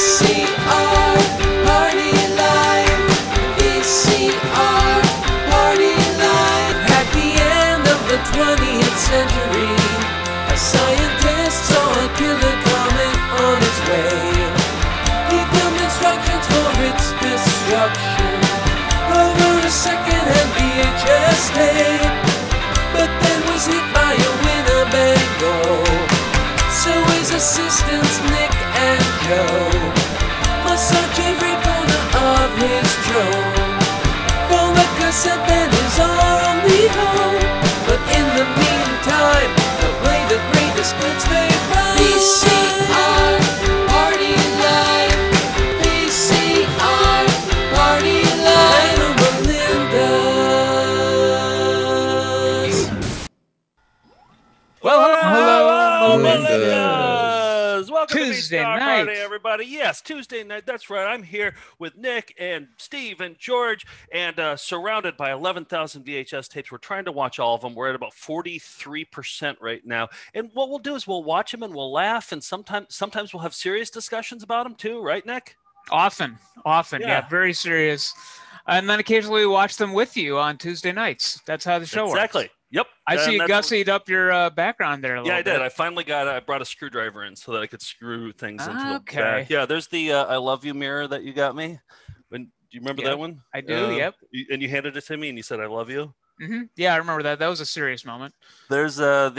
VCR Party Live. VCR Party Live. At the end of the 20th century, a scientist saw a killer comet on its way. He filmed instructions for its destruction over a second and VHS tape, but then was hit by a Winnebago. So his assistants Nick and Joe must search every corner of his drone for a cassette that is our only home. But in the meantime, they'll play the greatest hits they find. VCR Party Live. VCR Party Live. Lionel Melinda's. Well, hello Melinda's. Welcome Tuesday to VCR night. Friday, everybody. Yes, Tuesday night. That's right. I'm here with Nick and Steve and George, and surrounded by 11,000 VHS tapes. We're trying to watch all of them. We're at about 43% right now. And what we'll do is we'll watch them and we'll laugh, and sometimes we'll have serious discussions about them too, right, Nick? Often, yeah very serious. And then occasionally we watch them with you on Tuesday nights. That's how the show works. Exactly. Yep. I see you gussied up your background there a little bit. Yeah, I did. I finally brought a screwdriver in so that I could screw things into the back. Yeah, there's the I love you mirror that you got me. Do you remember that one? I do, yep. And you handed it to me and you said, I love you. Mm-hmm. Yeah, I remember that. That was a serious moment. There's that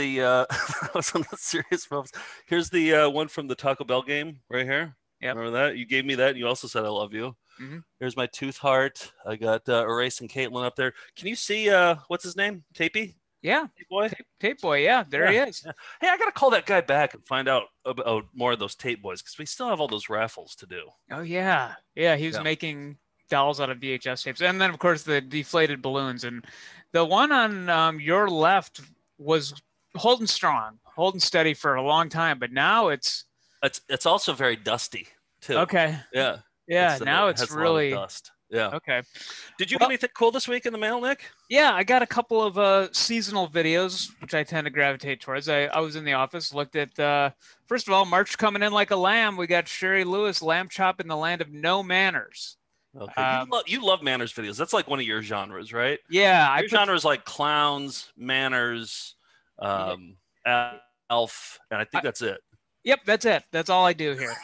was one of the serious moments. Here's the one from the Taco Bell game right here. Yep. Remember that? You gave me that and you also said, I love you. Mm-hmm. There's my tooth heart. I got Erase and Caitlin up there. Can you see what's his name? Tapey? Yeah, tape boy. Yeah, there he is. Yeah. Hey, I gotta call that guy back and find out about more of those tape boys because we still have all those raffles to do. Oh yeah. He was making dolls out of VHS tapes, and then of course the deflated balloons. And the one on your left was holding steady for a long time, but now it's also very dusty too. Okay. Yeah. Yeah. Now it's really dust. Yeah. Okay. Did you get anything cool this week in the mail, Nick? Yeah, I got a couple of seasonal videos, which I tend to gravitate towards. I was in the office, looked at, first of all, March coming in like a lamb. We got Sherry Lewis, Lamb Chop in the Land of No Manners. Okay. You love manners videos. That's like one of your genres, right? Yeah. Your genre is like clowns, manners, elf, and I think that's it. Yep, that's it. That's all I do here.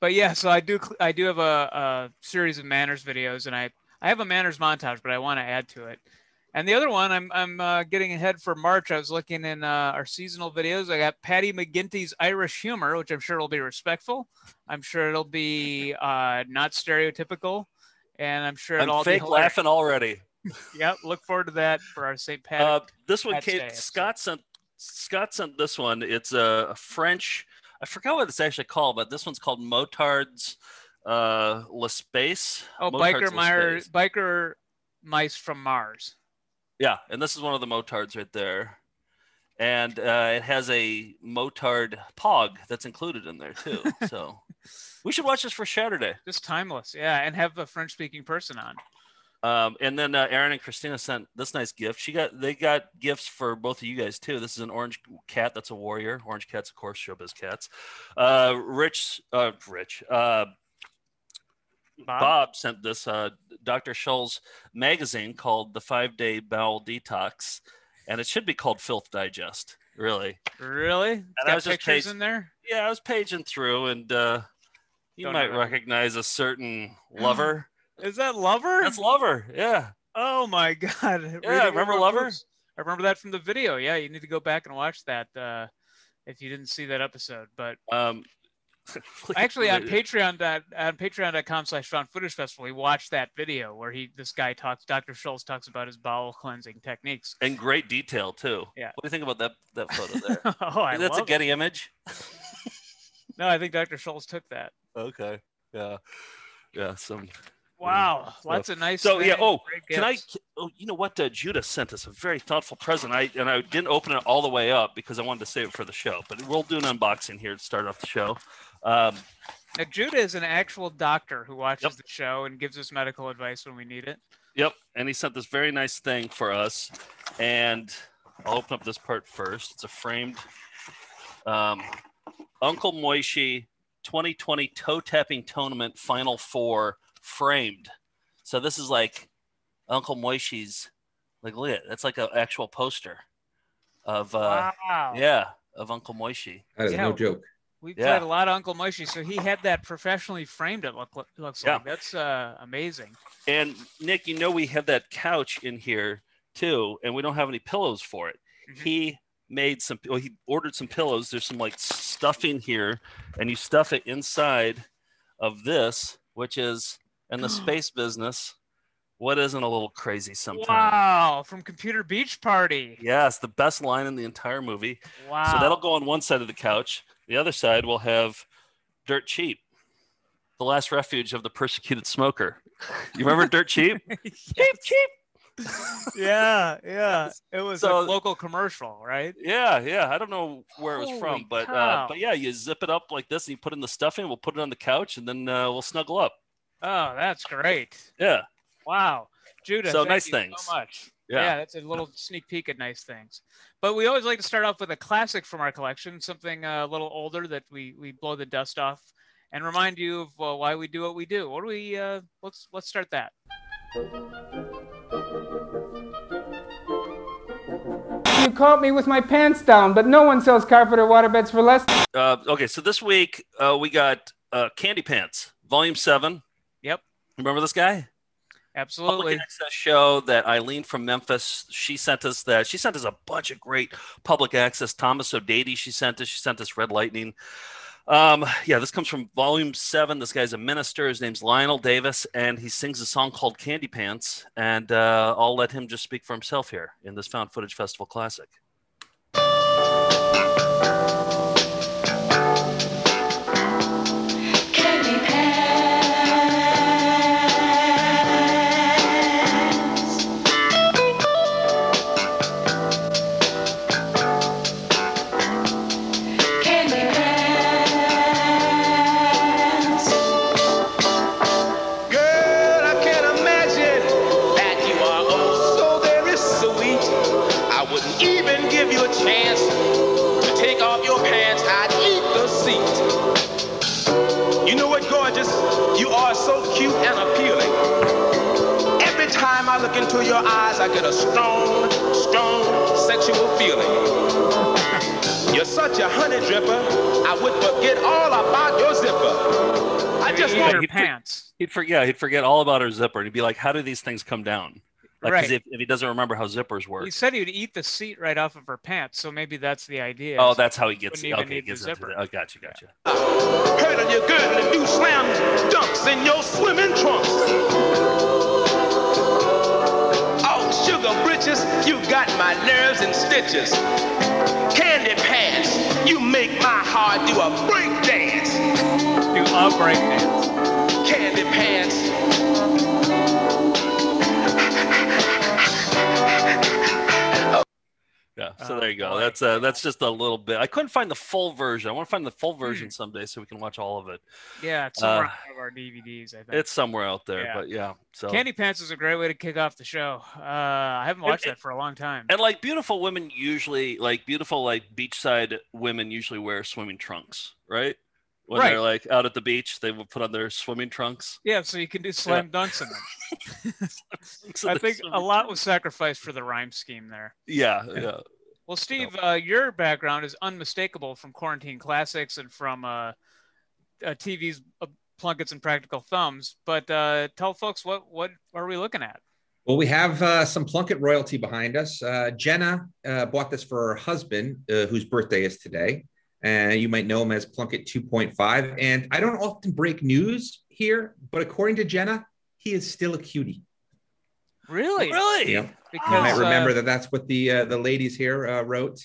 But yeah, so I do have a series of manners videos, and I have a manners montage, but I want to add to it. And the other one, I'm getting ahead for March. I was looking in our seasonal videos. I got Patty McGinty's Irish humor, which I'm sure will be respectful. I'm sure it'll be not stereotypical, and I'm sure it'll all be fake laughing already. Yep, look forward to that for our St. Patrick's. This one, Kate Scott sent this one. It's a French. I forgot what it's actually called, but this one's called Motard's La Space. Oh, Biker Mice from Mars. Yeah, and this is one of the Motards right there. And it has a Motard Pog that's included in there, too. So we should watch this for Saturday. It's timeless, yeah, and have a French-speaking person on. And then Aaron and Christina sent this nice gift. They got gifts for both of you guys too. This is an orange cat. That's a warrior. Orange cats, of course, showbiz cats. Bob sent this Dr. Scholl's magazine called The 5-Day Bowel Detox, and it should be called Filth Digest. Really? And it's got pictures in there. Yeah, I was paging through, and you might recognize a certain lover. Is that Lover? That's Lover, yeah. Oh my God. Yeah, remember Lover? I remember that from the video. Yeah, you need to go back and watch that if you didn't see that episode. But actually on patreon.com/FoundFootageFestival, we watched that video where Dr. Scholl's talks about his bowel cleansing techniques. In great detail too. Yeah. What do you think about that photo there? That's a Getty image. No, I think Dr. Scholl's took that. Okay. Yeah. Yeah, some wow, lots of nice. So yeah. Oh, can I? Oh, you know what? Judah sent us a very thoughtful present. I didn't open it all the way up because I wanted to save it for the show. But we'll do an unboxing here to start off the show. Now Judah is an actual doctor who watches the show and gives us medical advice when we need it. Yep, and he sent this very nice thing for us. And I'll open up this part first. It's a framed Uncle Moishy 2020 toe tapping tournament final four framed. So this is like Uncle Moishy's, like, look at it. That's like an actual poster of, wow. Yeah, of Uncle Moishy. That is no joke. We played a lot of Uncle Moishy, so he had that professionally framed. It looks like that's amazing. And Nick, you know, we have that couch in here too, and we don't have any pillows for it. Mm-hmm. He ordered some pillows. There's some like stuff in here, and you stuff it inside of this, which is in the space business. What isn't a little crazy sometimes? Wow, from Computer Beach Party. Yes, the best line in the entire movie. Wow. So that'll go on one side of the couch. The other side will have Dirt Cheap, the last refuge of the persecuted smoker. You remember Dirt Cheap? Cheap, cheap. yeah it was so, a local commercial, right? Yeah I don't know where it was from, but yeah, you zip it up like this and you put in the stuffing. We'll put it on the couch and then we'll snuggle up. Oh, that's great. Yeah, wow, Judah, so nice things so much. Yeah, that's a little sneak peek at nice things, but we always like to start off with a classic from our collection, something a little older that we blow the dust off and remind you of why we do what we do. What do we let's start that. You caught me with my pants down, but no one sells carpet or waterbeds for less. Okay, so this week we got Candy Pants, Volume 7. Yep. Remember this guy? Absolutely. Public access show that Eileen from Memphis, she sent us a bunch of great public access. Thomas O'Dady, she sent us Red Lightning. Yeah, this comes from Volume 7. This guy's a minister. His name's Lionel Davis, and he sings a song called Candy Pants, and I'll let him just speak for himself here in this Found Footage Festival classic. Candy into your eyes, I get a strong, strong sexual feeling. You're such a honey dripper, I would forget all about your zipper. I just want your pants. He'd forget all about her zipper, and he'd be like, how do these things come down? Like, right. If he doesn't remember how zippers work. He said he would eat the seat right off of her pants, so maybe that's the idea. Oh, that's how he gets it. Okay, he gets it. Oh, gotcha. Heard of your girl and do slam dunks in your swimming trunks. Sugar britches, you got my nerves in stitches. Candy Pants, you make my heart do a break dance. Do a break dance. Candy Pants. Oh. Yeah, so there you go. That's just a little bit. I couldn't find the full version. I want to find the full version someday so we can watch all of it. Yeah, it's somewhere out of our DVDs, I think. It's somewhere out there, but yeah. So Candy Pants is a great way to kick off the show. I haven't watched that for a long time. And like beautiful women usually, like beautiful like beachside women usually wear swimming trunks, right? When they're like out at the beach, they will put on their swimming trunks. Yeah, so you can do slam dunks in them. So I think a lot was sacrificed for the rhyme scheme there. Yeah. Well, Steve, your background is unmistakable from Quarantine Classics and from TV's Plunkett's and Practical Thumbs. But tell folks, what are we looking at? Well, we have some Plunkett royalty behind us. Jenna bought this for her husband, whose birthday is today. And you might know him as Plunkett 2.5. And I don't often break news here, but according to Jenna, he is still a cutie. Really? Yeah. Because you might remember that's what the ladies here wrote.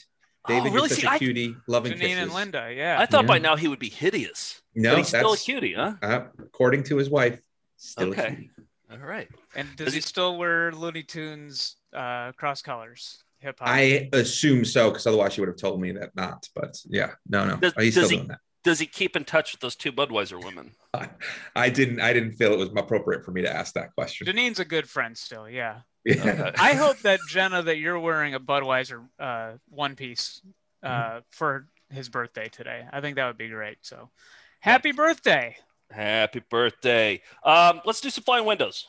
David, really? You're such a cutie, loving Janine kisses. Janine and Linda, yeah. I thought by now he would be hideous. No, but he's still a cutie, huh? According to his wife, still a cutie. All right. And does he still wear Looney Tunes cross collars? Hip-hop. I assume so, because otherwise she would have told me that not. But yeah, no. He's still doing that. Does he keep in touch with those two Budweiser women? I didn't feel it was appropriate for me to ask that question. Janine's a good friend still, yeah. Okay. I hope that Jenna, that you're wearing a Budweiser one piece for his birthday today. I think that would be great. So Happy birthday. Happy birthday. Let's do some flying windows.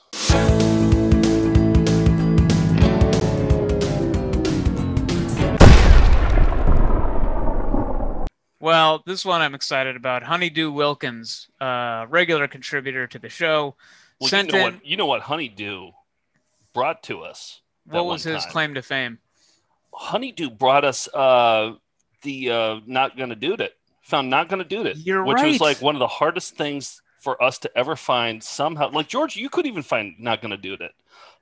Well, this one I'm excited about. Honeydew Wilkins, regular contributor to the show. Well, sent you know what Honeydew brought to us? What was his claim to fame? Honeydew brought us the Not Gonna Dude It. Found Not Gonna Dude It. You're which right. was like one of the hardest things for us to ever find somehow. Like, George, you couldn't even find Not Gonna Dude It.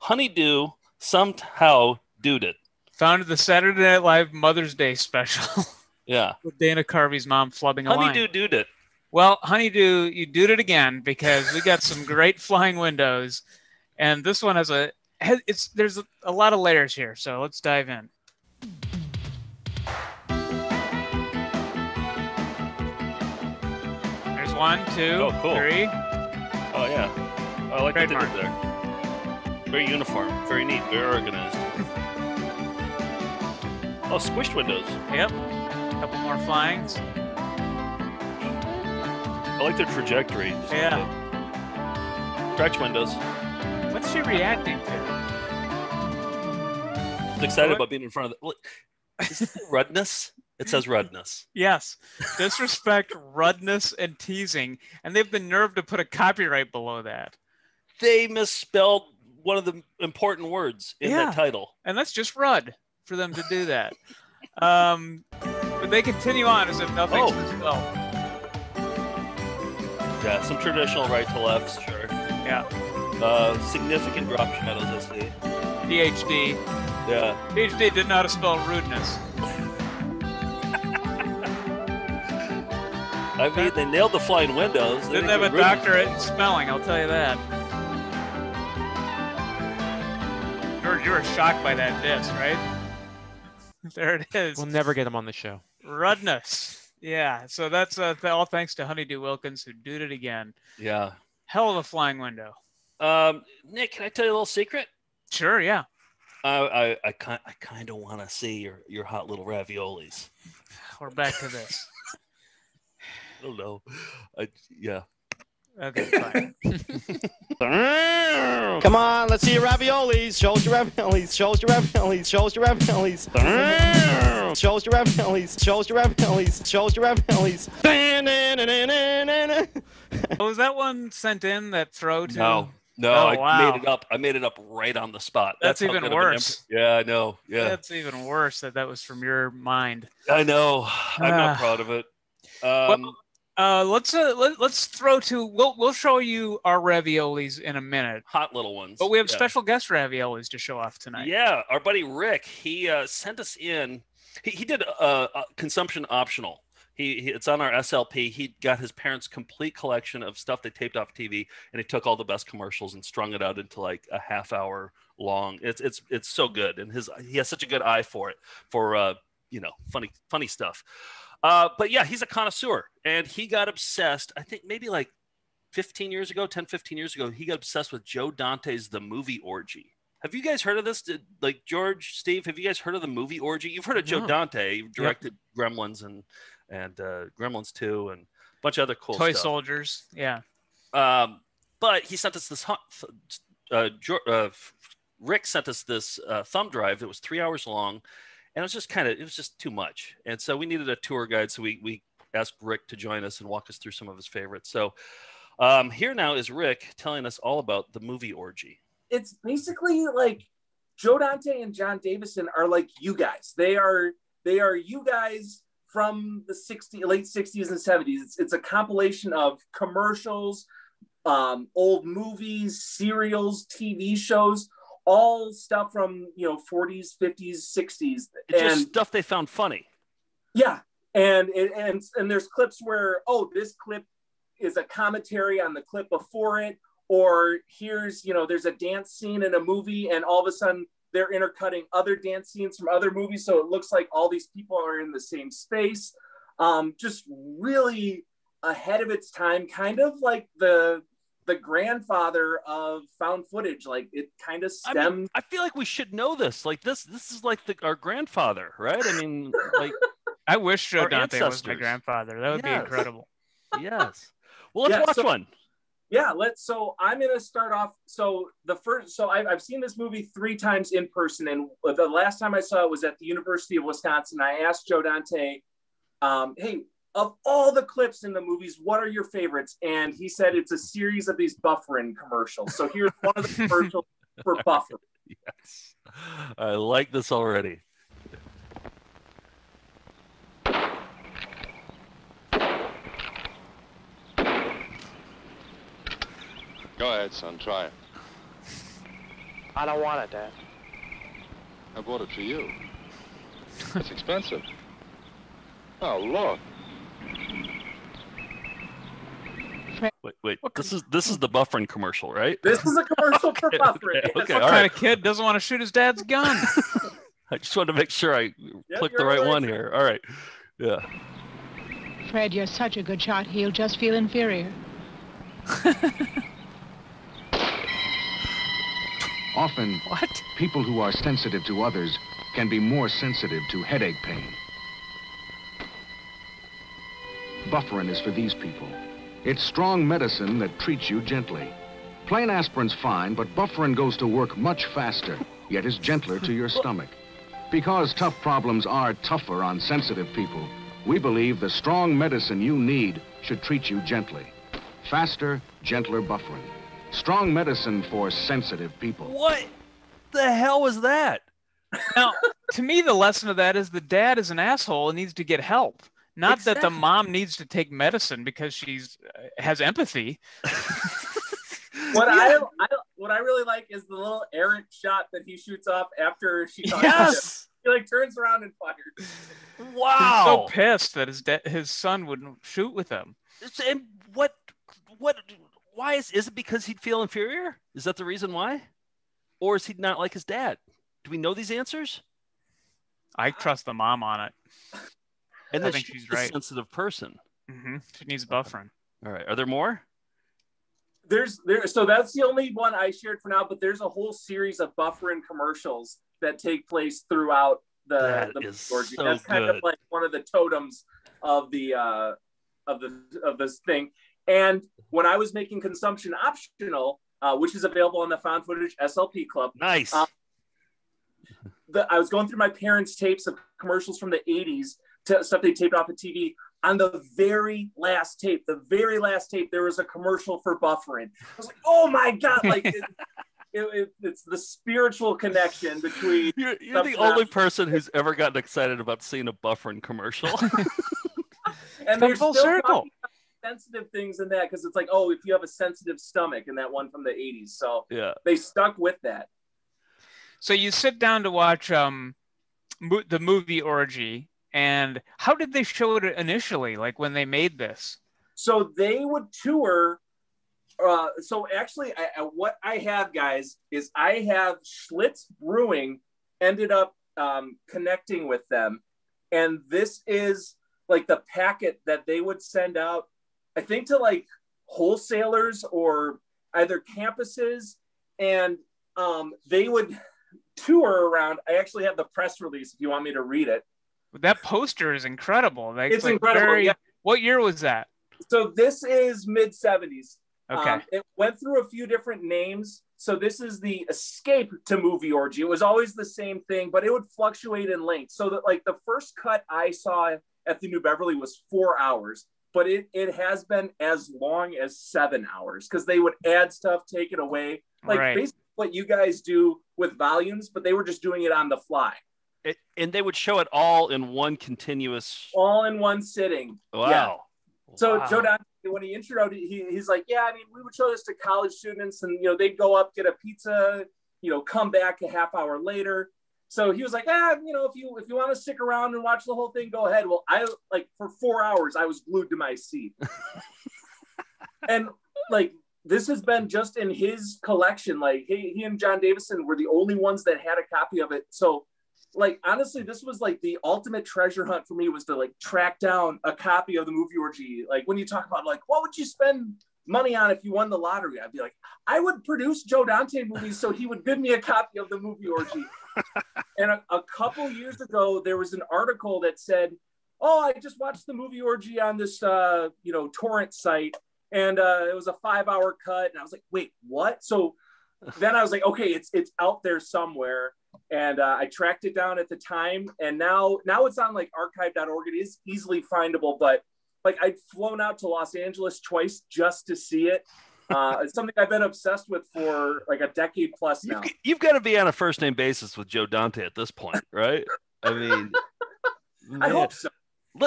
Honeydew somehow dude it. Found the Saturday Night Live Mother's Day special. Yeah. With Dana Carvey's mom flubbing a line. Honeydew did it. Well, Honeydew, you did it again, because we got some great flying windows. And this one has a, there's a lot of layers here. So let's dive in. There's one, two, oh, cool. three. Oh, yeah. I like what they did there. Very uniform, very neat, very organized. Oh, squished windows. Yep. Couple more flyings. I like their trajectory. Yeah. Stretch windows. What's she reacting to? She's excited about being in front of the. Is this rudeness? It says rudeness. Yes. Disrespect, rudeness, and teasing. And they have the nerve to put a copyright below that. They misspelled one of the important words in that title. And that's just rud for them to do that. But they continue on as if nothing's well. Yeah, some traditional right to left, sure. Yeah. Significant drop shadows, I see. PhD. Yeah. PhD didn't know how to spell rudeness. I mean, they nailed the flying windows. They didn't have a doctorate in spelling, I'll tell you that. George, you were shocked by that disc, right? There it is. We'll never get him on the show. Rudness. Yeah. So that's all thanks to Honeydew Wilkins, who did it again. Yeah. Hell of a flying window. Nick, can I tell you a little secret? Sure. Yeah. I kind of want to see your hot little raviolis. We're back to this. I don't know. Yeah. Okay, fine. Come on, let's see your raviolis. Show us your raviolis. Show us your raviolis. Show us your raviolis. Show us your raviolis. Show us your raviolis. Show us your raviolis. Was that one sent in, that throw to? No. No, I made it up. I made it up right on the spot. That's even worse. Yeah, I know. Yeah. That's even worse that was from your mind. I know. I'm not proud of it. Well, let's throw to we'll show you our raviolis in a minute, hot little ones. But we have special guest raviolis to show off tonight. Yeah, our buddy Rick, he sent us in. He did consumption optional. It's on our SLP. He got his parents' complete collection of stuff they taped off TV, and he took all the best commercials and strung it out into like a half hour long. It's so good, and he has such a good eye for it, for funny stuff. But yeah, he's a connoisseur, and he got obsessed. I think maybe like 10, 15 years ago, he got obsessed with Joe Dante's The Movie Orgy. Have you guys heard of this? Like, George, Steve, have you guys heard of The Movie Orgy? You've heard of Joe Dante. He directed Gremlins and Gremlins 2 and a bunch of other cool stuff. Toy Soldiers. Yeah. But he sent us this Rick sent us this thumb drive that was 3 hours long. And it was just too much. And so we needed a tour guide. So we asked Rick to join us and walk us through some of his favorites. So here now is Rick telling us all about The Movie Orgy. It's basically like Joe Dante and John Davison are like you guys. They are you guys from the late 60s and 70s. It's a compilation of commercials, old movies, serials, TV shows, all stuff from 40s, 50s, 60s. It's just stuff they found funny. Yeah, and there's clips where this clip is a commentary on the clip before it, or here's there's a dance scene in a movie, and all of a sudden they're intercutting other dance scenes from other movies, so it looks like all these people are in the same space. Just really ahead of its time, kind of like the grandfather of found footage. Like, it kind of stemmed. I feel like we should know this. Like, this is like our grandfather, right? I mean, like, I wish Joe Dante was my grandfather. That would be incredible. Yes. Well, let's watch one. Yeah, let's. So I'm going to start off. So the first, so I've seen this movie 3 times in person. And the last time I saw it was at the University of Wisconsin. I asked Joe Dante, hey, of all the clips in the movies, what are your favorites? And he said, it's a series of these Bufferin commercials. So here's one of the commercials for Bufferin. Yes. I like this already. Go ahead, son, try it. I don't want it, Dad. I bought it for you. It's expensive. Oh, look. Wait, this is the Bufferin commercial, right? This is a commercial for Bufferin. Okay, what kind of kid doesn't want to shoot his dad's gun? I just wanted to make sure I clicked the right one here. All right, yeah. Fred, you're such a good shot. He'll just feel inferior. Often, people who are sensitive to others can be more sensitive to headache pain. Bufferin is for these people. It's strong medicine that treats you gently. Plain aspirin's fine, but Bufferin goes to work much faster, yet is gentler to your stomach. Because tough problems are tougher on sensitive people, we believe the strong medicine you need should treat you gently. Faster, gentler Bufferin. Strong medicine for sensitive people. What the hell was that? Now, to me, the lesson of that is the dad is an asshole and needs to get help. Not that the mom needs to take medicine because she's has empathy. What I really like is the little errant shot that he shoots off after she talks to him. He like turns around and fires. Wow! He's so pissed that his son wouldn't shoot with him. And what? Why is it because he'd feel inferior? Is that the reason why? Or is he not like his dad? Do we know these answers? I trust the mom on it. And I think she's right. A sensitive person. Mm-hmm. She needs Bufferin. All right. Are there more? So that's the only one I shared for now, but there's a whole series of Bufferin commercials that take place throughout the orgy. So that's kind of like one of the totems of this thing. And when I was making Consumption Optional, which is available on the Found Footage SLP Club. Nice. I was going through my parents' tapes of commercials from the 80s, stuff they taped off the TV. On the very last tape, there was a commercial for Bufferin. I was like, oh my God. Like it's the spiritual connection between. You're the only person who's ever gotten excited about seeing a Bufferin commercial. And there's full circle. Sensitive things in that, because it's like, oh, if you have a sensitive stomach, and that one from the 80s. So yeah, they stuck with that. So you sit down to watch the movie Orgy, and how did they show it initially, like when they made this? So they would tour. So actually, what I have, guys, is I have Schlitz Brewing ended up connecting with them, and this is like the packet that they would send out, I think, to like wholesalers or either campuses, and they would tour around. I actually have the press release if you want me to read it. That poster is incredible. Like, it's like incredible. Yeah. What year was that? So this is mid 70s. Okay. It went through a few different names. So this is the Escape to Movie Orgy. It was always the same thing, but it would fluctuate in length. So that like the first cut I saw at the New Beverly was 4 hours. But it has been as long as 7 hours, because they would add stuff, take it away. Like basically what you guys do with volumes, but they were just doing it on the fly. And they would show it all in one continuous... All in one sitting. Wow. Yeah. So Joe Dante, when he introed it, he's like, yeah, I mean, we would show this to college students and, you know, they'd go up, get a pizza, you know, come back a half hour later. So he was like, you know, if you want to stick around and watch the whole thing, go ahead. Well, I like for 4 hours, I was glued to my seat. And like, this has been just in his collection. Like he and John Davison were the only ones that had a copy of it. So like, honestly, this was like the ultimate treasure hunt for me, was to like track down a copy of the Movie Orgy. Like when you talk about like, what would you spend money on if you won the lottery? I'd be like, I would produce Joe Dante movies so he would give me a copy of the Movie Orgy. And a couple years ago, there was an article that said oh, I just watched The Movie Orgy on this, you know, torrent site. And it was a 5-hour cut. And I was like, wait, what? So then I was like, okay, it's out there somewhere. And I tracked it down at the time. And now it's on like archive.org. It is easily findable, but like I'd flown out to Los Angeles twice just to see it. It's something I've been obsessed with for like a decade plus now. You've got to be on a first name basis with Joe Dante at this point, right? I mean, I hope so.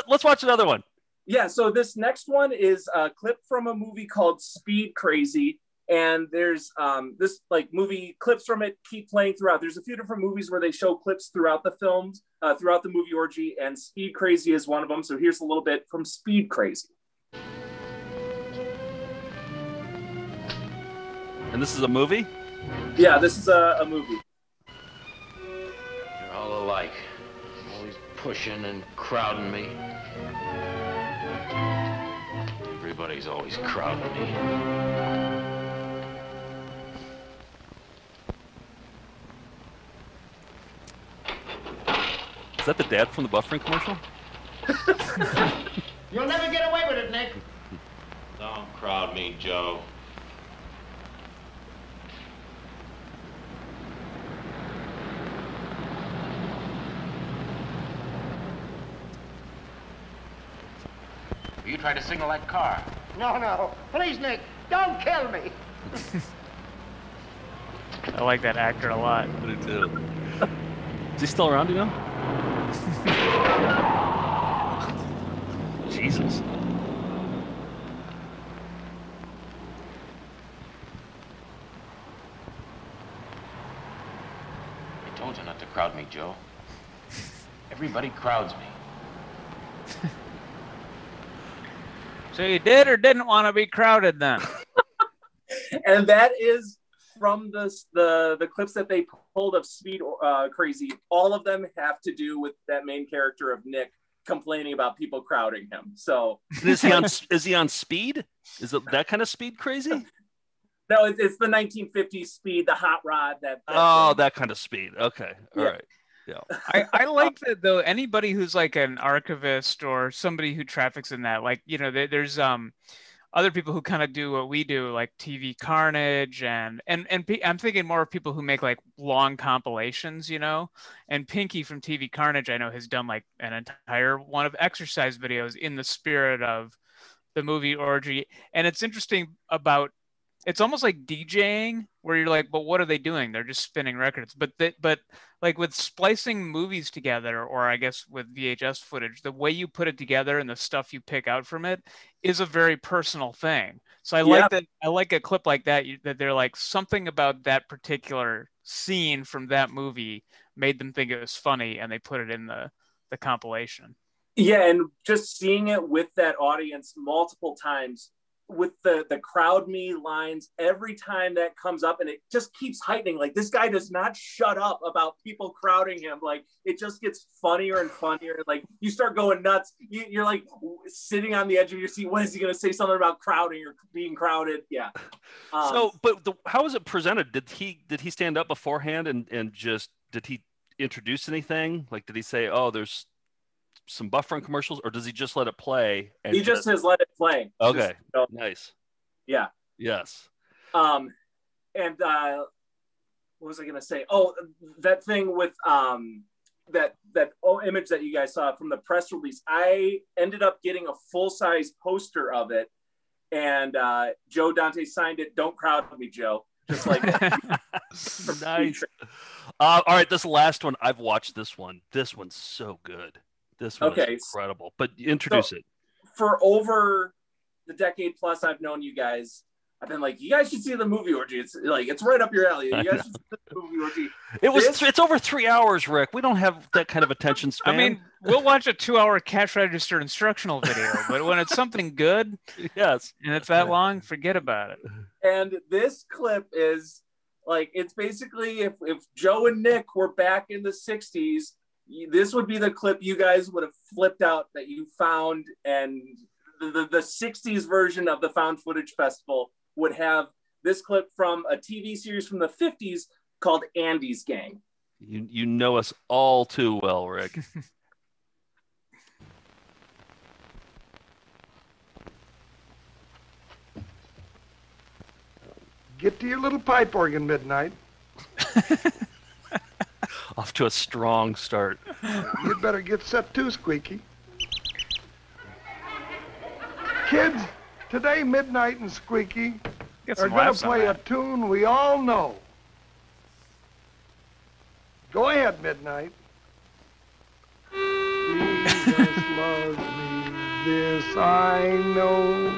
Let's watch another one. Yeah, so this next one is a clip from a movie called Speed Crazy. And there's this like movie, clips from it keep playing throughout. There's a few different movies where they show clips throughout the films, throughout The Movie Orgy, and Speed Crazy is one of them. So here's a little bit from Speed Crazy. And this is a movie? Yeah, this is a movie. You're all alike. Always pushing and crowding me. Everybody's always crowding me. Is that the dad from the Bufferin commercial? You'll never get away with it, Nick. Don't crowd me, Joe. You try to signal that car. No, no. Please, Nick, don't kill me. I like that actor a lot. I do too. Is he still around, you know? Jesus. I told you not to crowd me, Joe. Everybody crowds me. So you did or didn't want to be crowded then? And that is from the clips that they pulled of Speed Crazy. All of them have to do with that main character of Nick complaining about people crowding him. So is he on speed? Is it that kind of Speed Crazy? No, it's the 1950s Speed, the hot rod. That kind of Speed. Okay, all right. Yeah. I like that though. Anybody who's like an archivist or somebody who traffics in that, like, you know, there's other people who kind of do what we do, like TV Carnage and I'm thinking more of people who make like long compilations, you know. And Pinky from TV Carnage, I know, has done like an entire one of exercise videos in the spirit of The Movie Orgy. And it's interesting about, it's almost like DJing where you're like, but what are they doing? They're just spinning records. But like with splicing movies together, or I guess with VHS footage, the way you put it together and the stuff you pick out from it is a very personal thing. So I like that. I like a clip like that, that they're like, something about that particular scene from that movie made them think it was funny, and they put it in the compilation. Yeah. And just seeing it with that audience multiple times, with the crowd me lines, every time that comes up, and it just keeps heightening. Like, this guy does not shut up about people crowding him. Like, it just gets funnier and funnier. Like, you start going nuts. You're like sitting on the edge of your seat. When is he going to say something about crowding or being crowded? Yeah. How was it presented? Did he stand up beforehand and just, did he introduce anything? Like, did he say, oh, there's some Bufferin commercials, or does he just let it play? And he just has let it play. Okay, just, you know, nice. Yeah. Yes. What was I gonna say? Oh, that thing with that image that you guys saw from the press release. I ended up getting a full-size poster of it, and Joe Dante signed it. Don't crowd me, Joe. Just like nice. All right, this last one. I've watched this one. This one's so good. This one is incredible, but introduce it. For over the decade plus I've known you guys, I've been like, you guys should see The Movie Orgy. It's like, it's right up your alley. You guys should see The Movie Orgy. It's over 3 hours, Rick. We don't have that kind of attention span. I mean, we'll watch a 2-hour cash register instructional video, but when it's something good, yes, and it's that long, forget about it. And this clip is like, it's basically if Joe and Nick were back in the 60s, this would be the clip you guys would have flipped out that you found, and the 60s version of the Found Footage Festival would have this clip from a TV series from the 50s called Andy's Gang. You know us all too well, Rick. Get to your little pipe organ midnight. Off to a strong start. You better get set to, Squeaky. Kids, today Midnight and Squeaky are going to play a tune we all know. Go ahead, Midnight. He just loves me, this I know.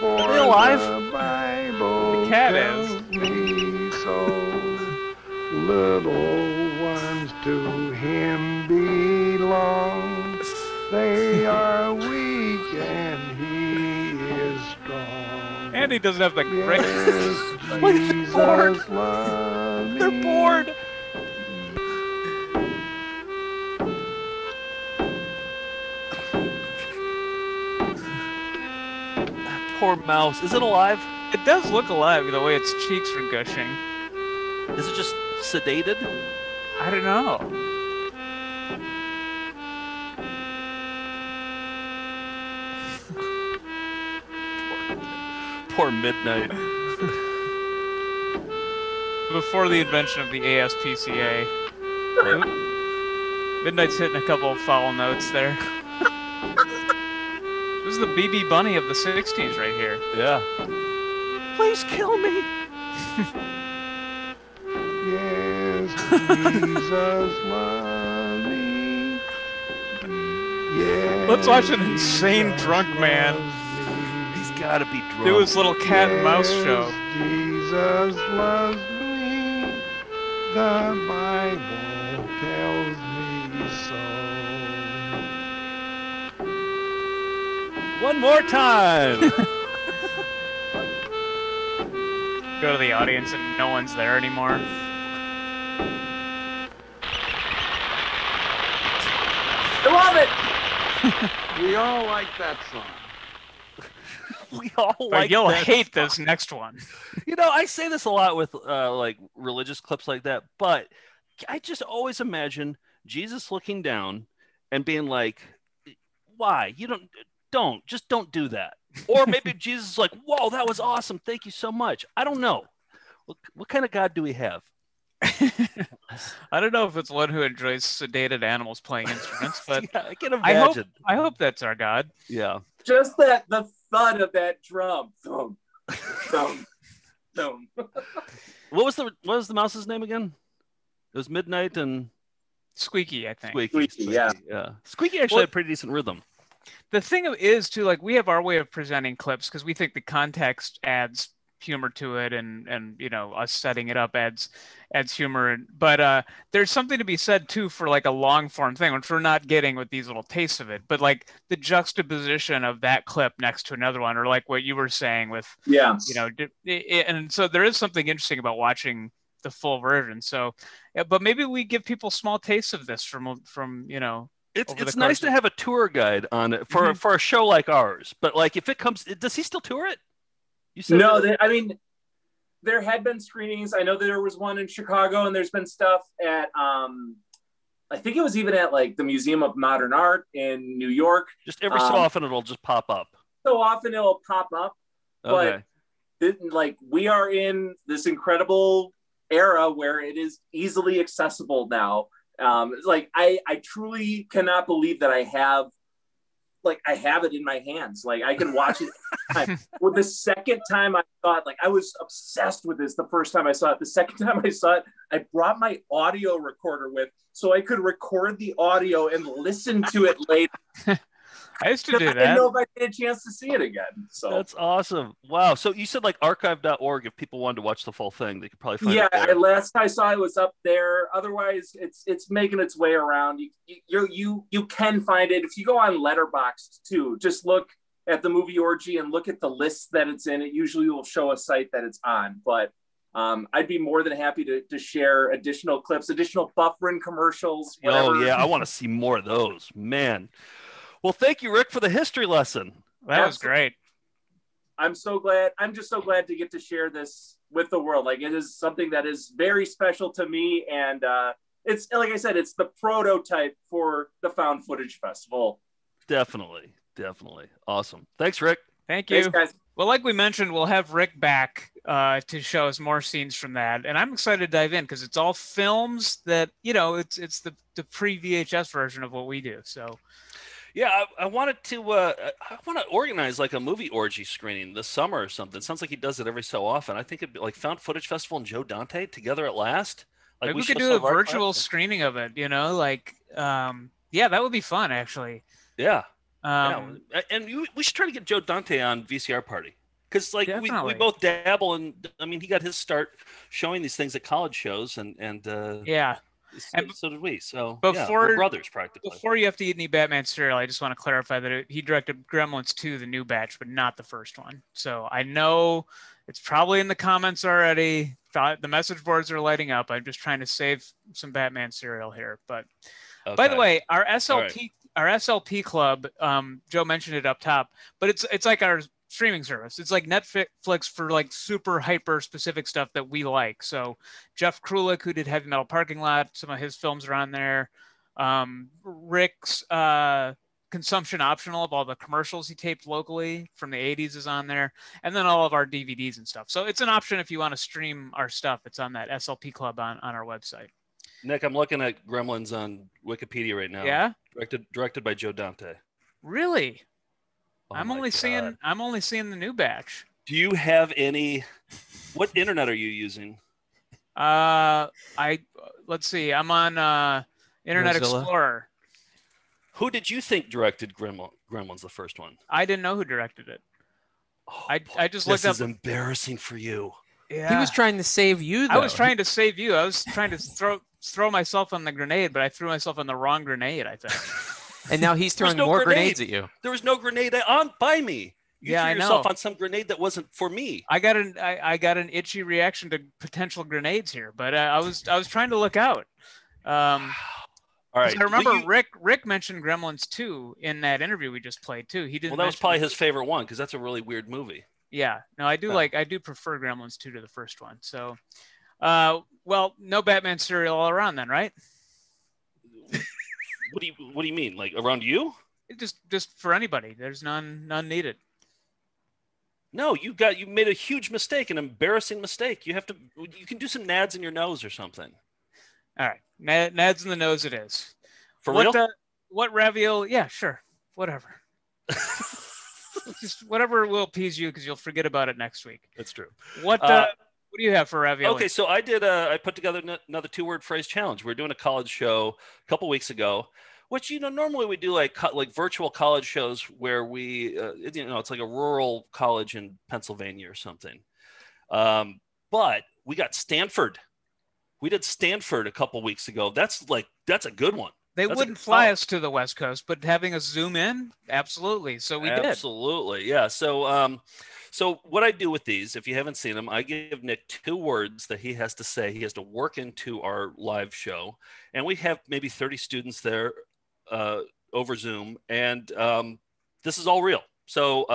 For the Bible the cat tells is. Me so. Little ones to him belong. They are weak and he is strong. And he doesn't have the grace. Yes, like they're bored. They're bored. Poor mouse. Is it alive? It does look alive the way its cheeks are gushing. Is it just sedated? I don't know. Poor Midnight. Before the invention of the ASPCA. Midnight's hitting a couple of foul notes there. This is the BB Bunny of the 60s right here. Yeah. Please kill me. Yes, Jesus loves me. Yes, let's watch an insane Jesus drunk man. He's got to be drunk. Do his little cat and mouse show. Jesus loves me. The Bible tells me so. One more time! Go to the audience and no one's there anymore. I love it! We all like that song. We all like that. You'll hate this next one. You know, I say this a lot with like religious clips like that, but I just always imagine Jesus looking down and being like, why? You don't... just don't do that. Or maybe Jesus is like, whoa, that was awesome. Thank you so much. I don't know. What kind of God do we have? I don't know if it's one who enjoys sedated animals playing instruments, but yeah, I can imagine. I hope that's our God. Yeah. Just that the thud of that drum. Thump, thump, thump. What was the mouse's name again? It was Midnight and Squeaky, I think. Squeaky, yeah. Squeaky actually had a pretty decent rhythm. The thing is, too, like we have our way of presenting clips because we think the context adds humor to it, and you know, us setting it up adds humor. But there's something to be said too for like a long form thing, which we're not getting with these little tastes of it. But like the juxtaposition of that clip next to another one, or like what you were saying with, yeah, you know, and so there is something interesting about watching the full version. So, but maybe we give people small tastes of this from you know. It's nice to have a tour guide on it for for a show like ours. But like, if it comes, does he still tour it? You said no. I mean, there had been screenings. I know there was one in Chicago, and there's been stuff at I think it was even at like the Museum of Modern Art in New York. Just every so often, it'll just pop up. So often it'll pop up, okay. But like we are in this incredible era where it is easily accessible now. Like I truly cannot believe that I have it in my hands. Like I can watch it. Well, the second time I saw it, like I was obsessed with this. The first time I saw it, the second time I saw it, I brought my audio recorder with, so I could record the audio and listen to it later. I used to do that. I didn't know if I had a chance to see it again. So that's awesome. Wow. So you said like archive.org, if people wanted to watch the full thing, they could probably find it. Yeah, last I saw it was up there. Otherwise, it's making its way around. You can find it. If you go on Letterboxd too, just look at The Movie Orgy and look at the list that it's in. It usually will show a site that it's on, but I'd be more than happy to share additional clips, additional Bufferin commercials, whatever. Oh yeah, I want to see more of those, man. Well, thank you, Rick, for the history lesson. That was great. I'm so glad. I'm just so glad to get to share this with the world. Like, it is something that is very special to me. And it's, like I said, it's the prototype for the Found Footage Festival. Definitely. Definitely. Awesome. Thanks, Rick. Thank you. Thanks, guys. Well, like we mentioned, we'll have Rick back to show us more scenes from that. And I'm excited to dive in because it's all films that, you know, it's the pre-VHS version of what we do. So, yeah, I wanted to I want to organize like a movie orgy screening this summer or something. It sounds like he does it every so often. I think it'd be like Found Footage Festival and Joe Dante together at last. Like maybe we could do a virtual screening of it, you know, like, yeah, that would be fun, actually. Yeah. Yeah. And we should try to get Joe Dante on VCR Party. Because, like, we both dabble in, I mean, he got his start showing these things at college shows, and yeah. So did we. So before, yeah, we're brothers practically. Before you have to eat any Batman cereal, I just want to clarify that he directed Gremlins 2, the new batch, but not the first one. So I know it's probably in the comments already. The message boards are lighting up. I'm just trying to save some Batman cereal here. But okay. By the way, our SLP Club, Joe mentioned it up top, but it's like our streaming service. It's like Netflix for like super hyper specific stuff that we like. So Jeff Krulik, who did Heavy Metal Parking Lot, some of his films are on there. Rick's Consumption Optional of all the commercials he taped locally from the 80s is on there. And then all of our DVDs and stuff. So it's an option if you want to stream our stuff. It's on that SLP Club on our website. Nick, I'm looking at Gremlins on Wikipedia right now. Yeah? Directed by Joe Dante. Really? Oh, I'm only seeing the new batch. Do you have any? What internet are you using? Let's see. I'm on Internet Explorer. Who did you think directed Gremlins, the first one? I didn't know who directed it. Oh, I just looked up. This is embarrassing for you. Yeah. He was trying to save you, though. I was trying to save you. I was trying to throw myself on the grenade, but I threw myself on the wrong grenade, I think. And now he's throwing more grenades at you. There was no grenade on by me. You threw yourself on some grenade that wasn't for me. I got an itchy reaction to potential grenades here, but I was trying to look out. All right. I remember Rick mentioned Gremlins 2 in that interview we just played too. He didn't. Well, that was probably his favorite one because that's a really weird movie. Yeah. No, I do prefer Gremlins 2 to the first one. So, well, no Batman cereal all around then, right? What do you mean? Like around you? Just for anybody. There's none needed. No, you made a huge mistake, an embarrassing mistake. You can do some nads in your nose or something. All right, nads in the nose it is. For real? What ravioli? Yeah, sure, whatever. Just whatever will appease you because you'll forget about it next week. That's true. What do you have for ravioli? Okay, so I did. I put together another two-word phrase challenge. We were doing a college show a couple weeks ago, which normally we do like virtual college shows where we it's like a rural college in Pennsylvania or something. But we got Stanford. We did Stanford a couple weeks ago. That's a good one. That's wouldn't fly us to the West Coast, but having us zoom in, absolutely. So we did. Absolutely, yeah. So, so what I do with these, if you haven't seen them, I give Nick two words that he has to say. He has to work into our live show, and we have maybe 30 students there over Zoom, and this is all real. So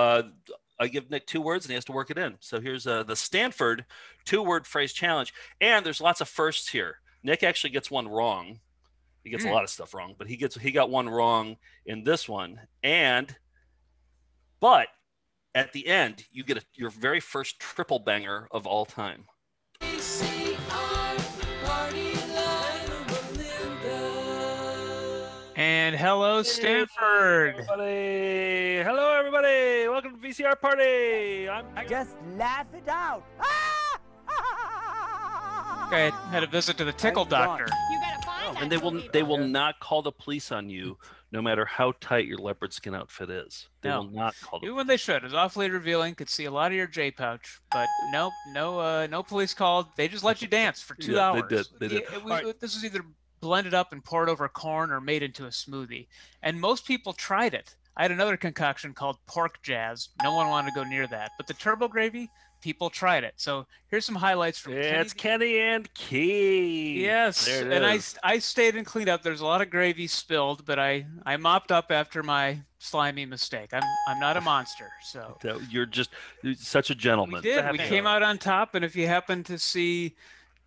I give Nick two words, and he has to work it in. So here's the Stanford two-word phrase challenge, and there's lots of firsts here. Nick actually gets one wrong. He gets a lot of stuff wrong, but he got one wrong in this one. But at the end, you get your very first triple banger of all time. And hello, Stanford. Hello, everybody. Welcome to VCR Party. Just laugh it out. Okay, I had a visit to the tickle doctor. And they will not call the police on you, no matter how tight your leopard skin outfit is. They will not call the police. Even when they should. It was awfully revealing. Could see a lot of your J pouch, but no police called. They just let you dance for 2 hours. They did. This was either blended up and poured over corn or made into a smoothie. And most people tried it. I had another concoction called pork jazz. No one wanted to go near that. But the turbo gravy, people tried it. So here's some highlights from it's Kenny and Keith. Yes, and I stayed and cleaned up. There's a lot of gravy spilled, but I mopped up after my slimy mistake. I'm not a monster, so you're such a gentleman. We came out on top, and if you happen to see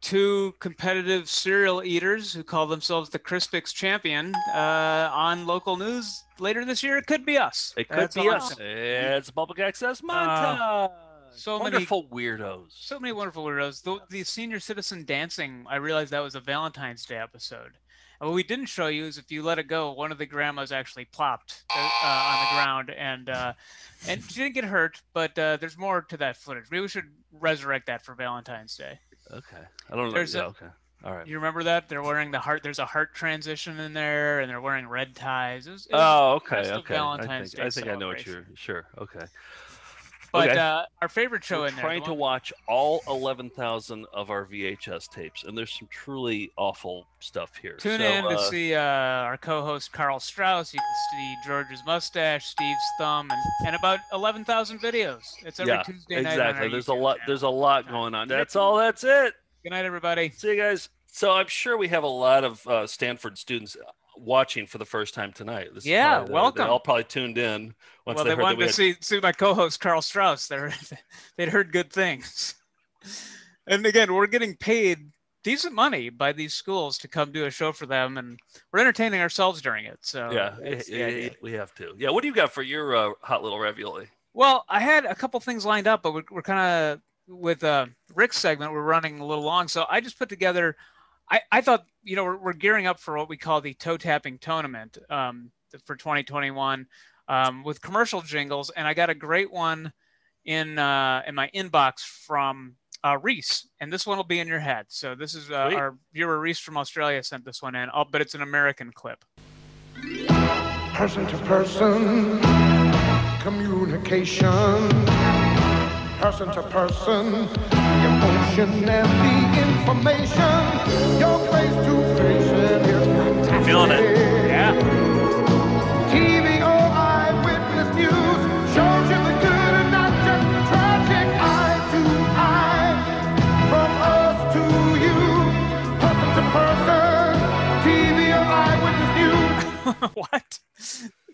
two competitive cereal eaters who call themselves the Crispix Champion on local news later this year, it could be us. It could be us. It's Public Access Montage. so wonderful weirdos. So many wonderful weirdos. The senior citizen dancing, I realized that was a Valentine's Day episode. And what we didn't show you is if you let it go, one of the grandmas actually plopped on the ground, and she didn't get hurt, but there's more to that footage. Maybe we should resurrect that for Valentine's Day. Okay. I don't know. Yeah, okay. All right. You remember that? They're wearing the heart. There's a heart transition in there, and they're wearing red ties. It was okay. I think I know what you're sure. Okay. But our favorite show in there. We're trying to watch all 11,000 of our VHS tapes, and there's some truly awful stuff here. Tune in to see our co-host Carl Strauss. You can see George's mustache, Steve's thumb, and about 11,000 videos. It's every Tuesday night. Exactly. There's a lot. There's a lot going on. That's all. That's it. Good night, everybody. See you guys. So I'm sure we have a lot of Stanford students watching for the first time tonight. This is welcome. They all probably tuned in once they heard wanted that we had... to see my co-host Carl Strauss. They'd heard good things. And again, we're getting paid decent money by these schools to come do a show for them, and we're entertaining ourselves during it. So yeah, we have to. Yeah, what do you got for your hot little ravioli? Well, I had a couple things lined up, but we're kind of with Rick's segment. We're running a little long, so I just put together. I thought, you know, we're gearing up for what we call the toe tapping tournament for 2021 with commercial jingles. And I got a great one in my inbox from Reese. And this one will be in your head. So this is our viewer Reese from Australia sent this one in, but it's an American clip. Person to person, communication, person to person, emotion and the information, your place to face it is fantastic. Feeling it, yeah. TV or eyewitness news shows you the good and not just the tragic. Eye to eye, from us to you, person to person, TV or eyewitness news. What?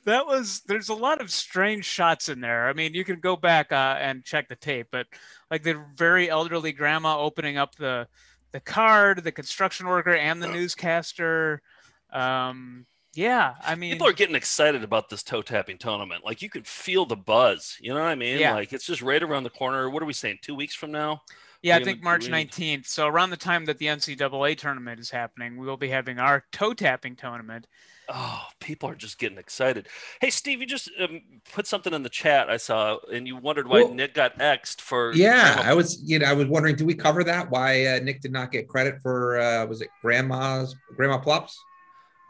That was, there's a lot of strange shots in there. I mean, you can go back and check the tape, but like the very elderly grandma opening up the card, the construction worker, and the newscaster. Yeah, I mean, people are getting excited about this toe tapping tournament. Like, you can feel the buzz. You know what I mean? Yeah. Like, it's just right around the corner. What are we saying? 2 weeks from now? Yeah, I think March 19th. So around the time that the NCAA tournament is happening, we will be having our toe tapping tournament. Oh, people are just getting excited. Hey, Steve, you just put something in the chat I saw, and you wondered why Nick got X'd for. Yeah, I was wondering, do we cover that? Why Nick did not get credit for was it Grandma Plops?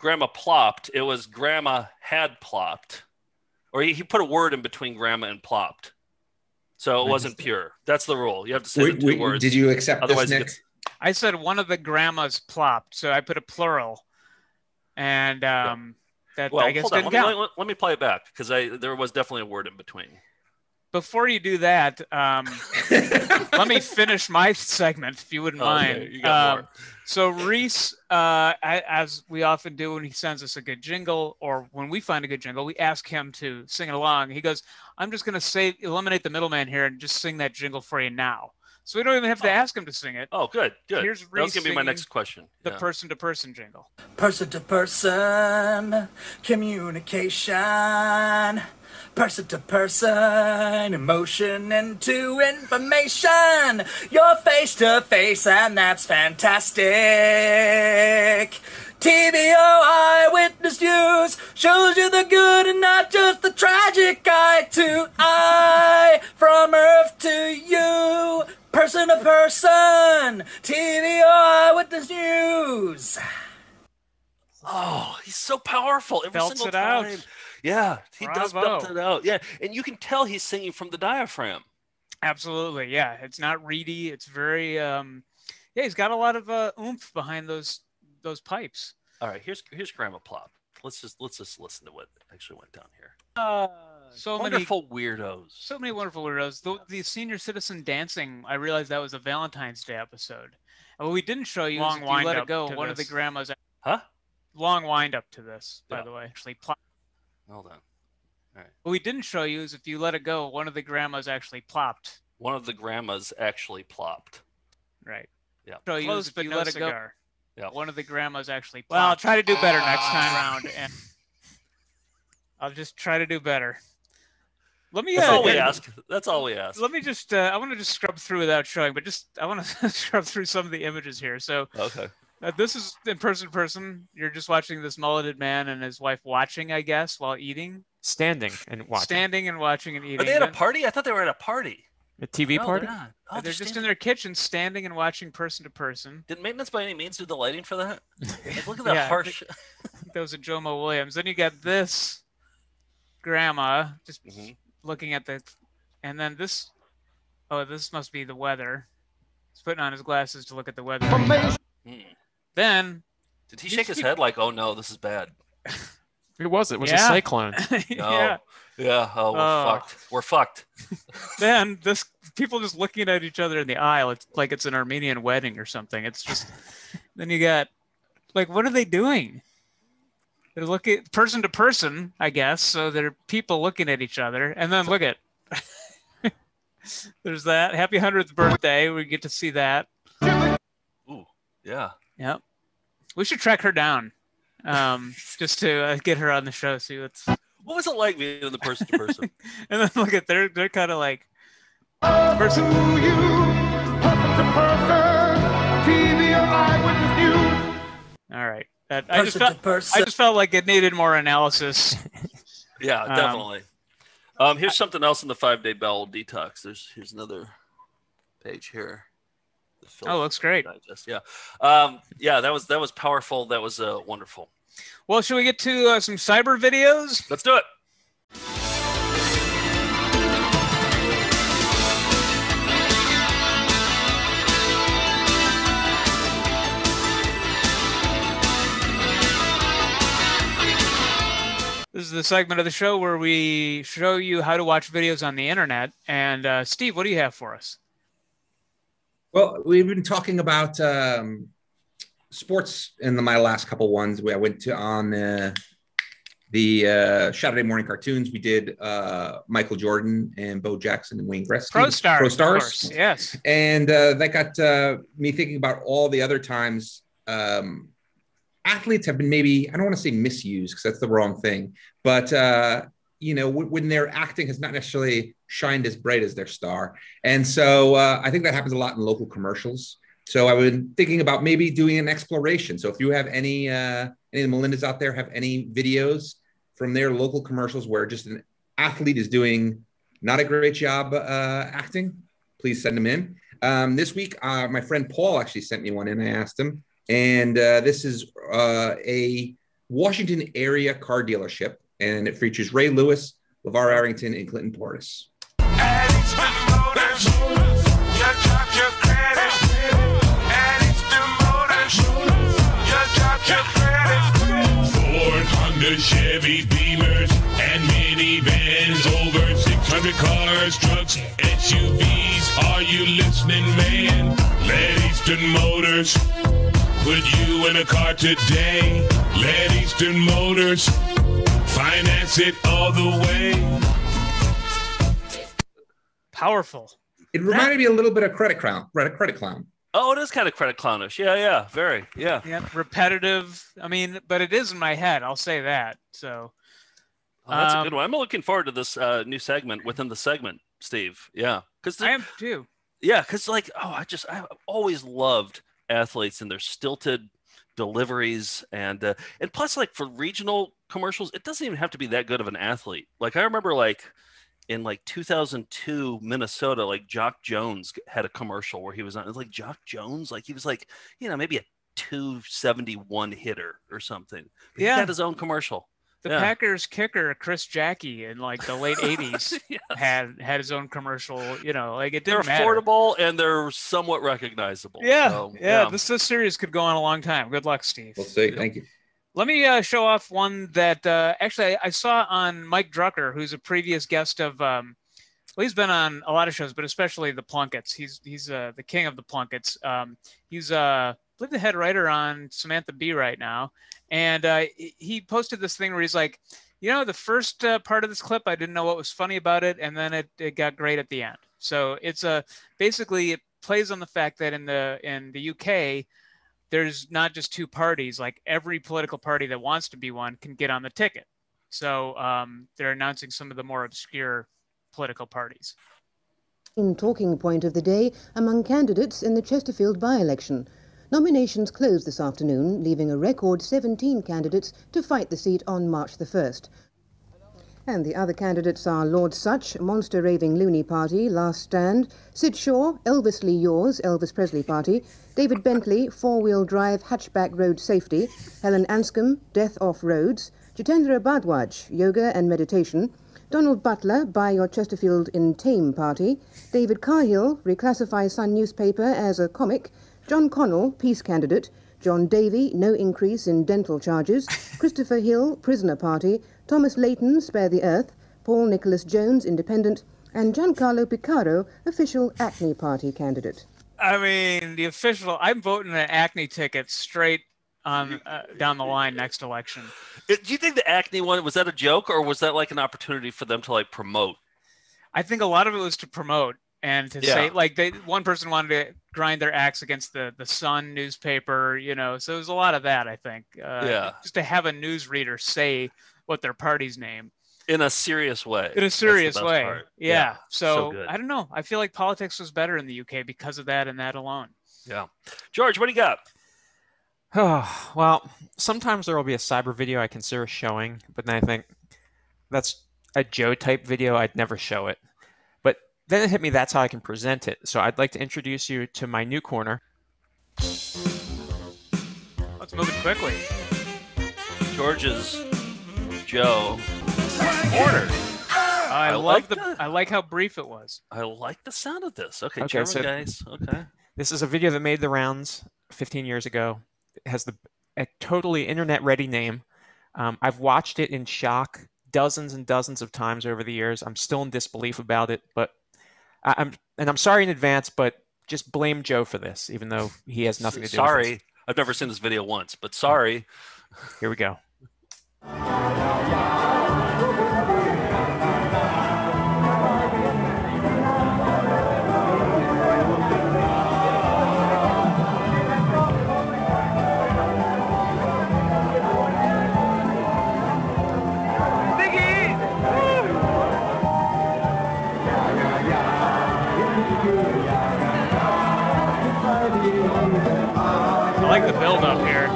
Grandma plopped. It was Grandma had plopped, or he put a word in between Grandma and plopped. So it wasn't pure. That's the rule. You have to say the two words. Did you accept this, Nick? I said one of the grandmas plopped, so I put a plural. And that, well, I guess, didn't count. Let me play it back, because there was definitely a word in between. Before you do that, let me finish my segment, if you wouldn't mind. Okay, you got more. So Reese, as we often do when he sends us a good jingle, or when we find a good jingle, we ask him to sing it along. He goes, I'm just going to eliminate the middleman here and just sing that jingle for you now. So we don't even have to ask him to sing it. Oh, good, good. Here's Reese. That's going to be my next question. The person-to-person jingle. Person-to-person, communication. Person to person, emotion into information. You're face to face, and that's fantastic. TVO Eyewitness News shows you the good and not just the tragic. Eye to eye, from earth to you. Person to person, TVO Eyewitness News. Oh, he's so powerful every single time. Belts it out. Yeah, he does belt it out. Yeah, and you can tell he's singing from the diaphragm. Absolutely, yeah. It's not reedy. It's very, yeah, he's got a lot of oomph behind those pipes. All right, here's Grandma Plop. Let's just listen to what actually went down here. So wonderful weirdos. So many wonderful weirdos. The senior citizen dancing, I realized that was a Valentine's Day episode. And what we didn't show you is if you let it go, one of the grandmas. Huh? Long wind up to this, by the way. Actually, plop. Hold on. All right. What we didn't show you is if you let it go, one of the grandmas actually plopped. One of the grandmas actually plopped. Right. Yeah. So close, but no cigar. Yeah. One of the grandmas actually plopped. Well, I'll try to do better next time around. And I'll just try to do better. Let me. That's all we ask. That's all we ask. Let me just. I want to just scrub through without showing, but just I want to scrub through some of the images here. So. Okay. This is in person to person. You're just watching this mulleted man and his wife watching, I guess, while eating. Standing and watching. Standing and watching and eating. Are they at a party? I thought they were at a party. A TV party? No, they're not. Oh, they're just in their kitchen, standing and watching person to person. Did maintenance by any means do the lighting for that? Like, look at that harsh. That was a Joe Mo Williams. Then you got this grandma just looking at the, and then this. Oh, this must be the weather. He's putting on his glasses to look at the weather. Amazing. Then did he shake his head like, oh no, this is bad? It was. It was a cyclone. Oh, we're fucked. We're fucked. Then this people just looking at each other in the aisle. It's like it's an Armenian wedding or something. It's just. Then you got, like, what are they doing? They're looking person to person, I guess. So they're people looking at each other, and then look at. There's that. Happy 100th birthday. We get to see that. Ooh, yeah. Yep. We should track her down. Just to get her on the show, see what's what was it like being the person to person. And then look at they're kind of like person to person, TV or eyewitness news. All right, that I just felt like it needed more analysis. Yeah, definitely. Here's something else in the 5-day bowel detox. Here's another page here. Oh, looks great. Digest. Yeah. Yeah, that was powerful. That was wonderful. Well, should we get to some cyber videos? Let's do it. This is the segment of the show where we show you how to watch videos on the internet. And Steve, what do you have for us? Well, we've been talking about sports in my last couple ones. I went to on the Saturday morning cartoons. We did Michael Jordan and Bo Jackson and Wayne Gretzky. Pro Stars, yes. And that got me thinking about all the other times athletes have been maybe, I don't want to say misused because that's the wrong thing, but you know, when their acting has not necessarily shined as bright as their star. And so I think that happens a lot in local commercials. So I was thinking about maybe doing an exploration. So if you have any of the Melindas out there have any videos from their local commercials where just an athlete is doing not a great job acting, please send them in. This week, my friend Paul actually sent me one and I asked him. And this is a Washington area car dealership. And it features Ray Lewis, LeVar Arrington, and Clinton Portis. Ford, Honda, Chevy, Beamers, and minivans, over 600 cars, trucks, SUVs. Are you listening, man? Let Eastern Motors put you in a car today. Let Eastern Motors finance it all the way. Powerful. It reminded me a little bit of Credit Clown. Oh, it is kind of Credit Clownish. Yeah, very. Yeah, repetitive. I mean, but it is in my head. I'll say that. So that's a good one. I'm looking forward to this new segment within the segment, Steve. Yeah, because I am too. Yeah, because like, I've always loved athletes and their stilted deliveries, and plus, like, for regional commercials, it doesn't even have to be that good of an athlete. Like, I remember, like, in like 2002 Minnesota, like Jock Jones had a commercial where he was on, it was like Jock Jones, like he was like, you know, maybe a 271 hitter or something, but yeah, he had his own commercial. The Packers kicker Chris Jackie in like the late 80s had his own commercial, you know, like it didn't matter. They're affordable and they're somewhat recognizable. Yeah. So, yeah. This series could go on a long time. Good luck, Steve. We'll see. Thank you. Let me show off one that actually I saw on Mike Drucker, who's a previous guest of, well, he's been on a lot of shows, but especially the Plunketts. He's the king of the Plunketts. He's I believe the head writer on Samantha Bee right now. And he posted this thing where he's like, you know, the first part of this clip, I didn't know what was funny about it. And then it got great at the end. So it's basically it plays on the fact that in the UK, there's not just two parties, like every political party that wants to be one can get on the ticket. So they're announcing some of the more obscure political parties. In talking point of the day among candidates in the Chesterfield by-election. Nominations closed this afternoon, leaving a record 17 candidates to fight the seat on March the 1st. And the other candidates are Lord Such, Monster Raving Loony Party, Last Stand, Sid Shaw, Elvis Lee Yours, Elvis Presley Party, David Bentley, Four-Wheel Drive, Hatchback Road Safety, Helen Anscombe, Death Off Roads, Jitendra Bhardwaj, Yoga and Meditation, Donald Butler, Buy Your Chesterfield in Tame Party, David Carhill, Reclassify Sun Newspaper as a Comic, John Connell, Peace Candidate, John Davey, No Increase in Dental Charges, Christopher Hill, Prisoner Party, Thomas Layton, Spare the Earth, Paul Nicholas Jones, Independent, and Giancarlo Picaro, official Acne Party candidate. I mean, the official, I'm voting the Acne ticket straight on down the line next election. Do you think the Acne one, was that a joke, or was that like an opportunity for them to like promote? I think a lot of it was to promote and to say, like, one person wanted to grind their axe against the Sun newspaper, you know, so it was a lot of that, I think. Just to have a newsreader say what their party's name in a serious way yeah. So I don't know, I feel like politics was better in the UK because of that and that alone. Yeah. George, what do you got? Oh, well, sometimes there will be a cyber video I consider showing, but then I think that's a Joe type video, I'd never show it. But then it hit me, that's how I can present it. So I'd like to introduce you to my new corner. Let's move it quickly. George's Joe corner. I like how brief it was. I like the sound of this. Okay, so guys. Okay. This is a video that made the rounds 15 years ago. It has a totally internet-ready name. I've watched it in shock dozens and dozens of times over the years. I'm still in disbelief about it, but I'm sorry in advance, but just blame Joe for this, even though he has nothing to do with it. Sorry, I've never seen this video once, but sorry. Here we go. I like the build up here.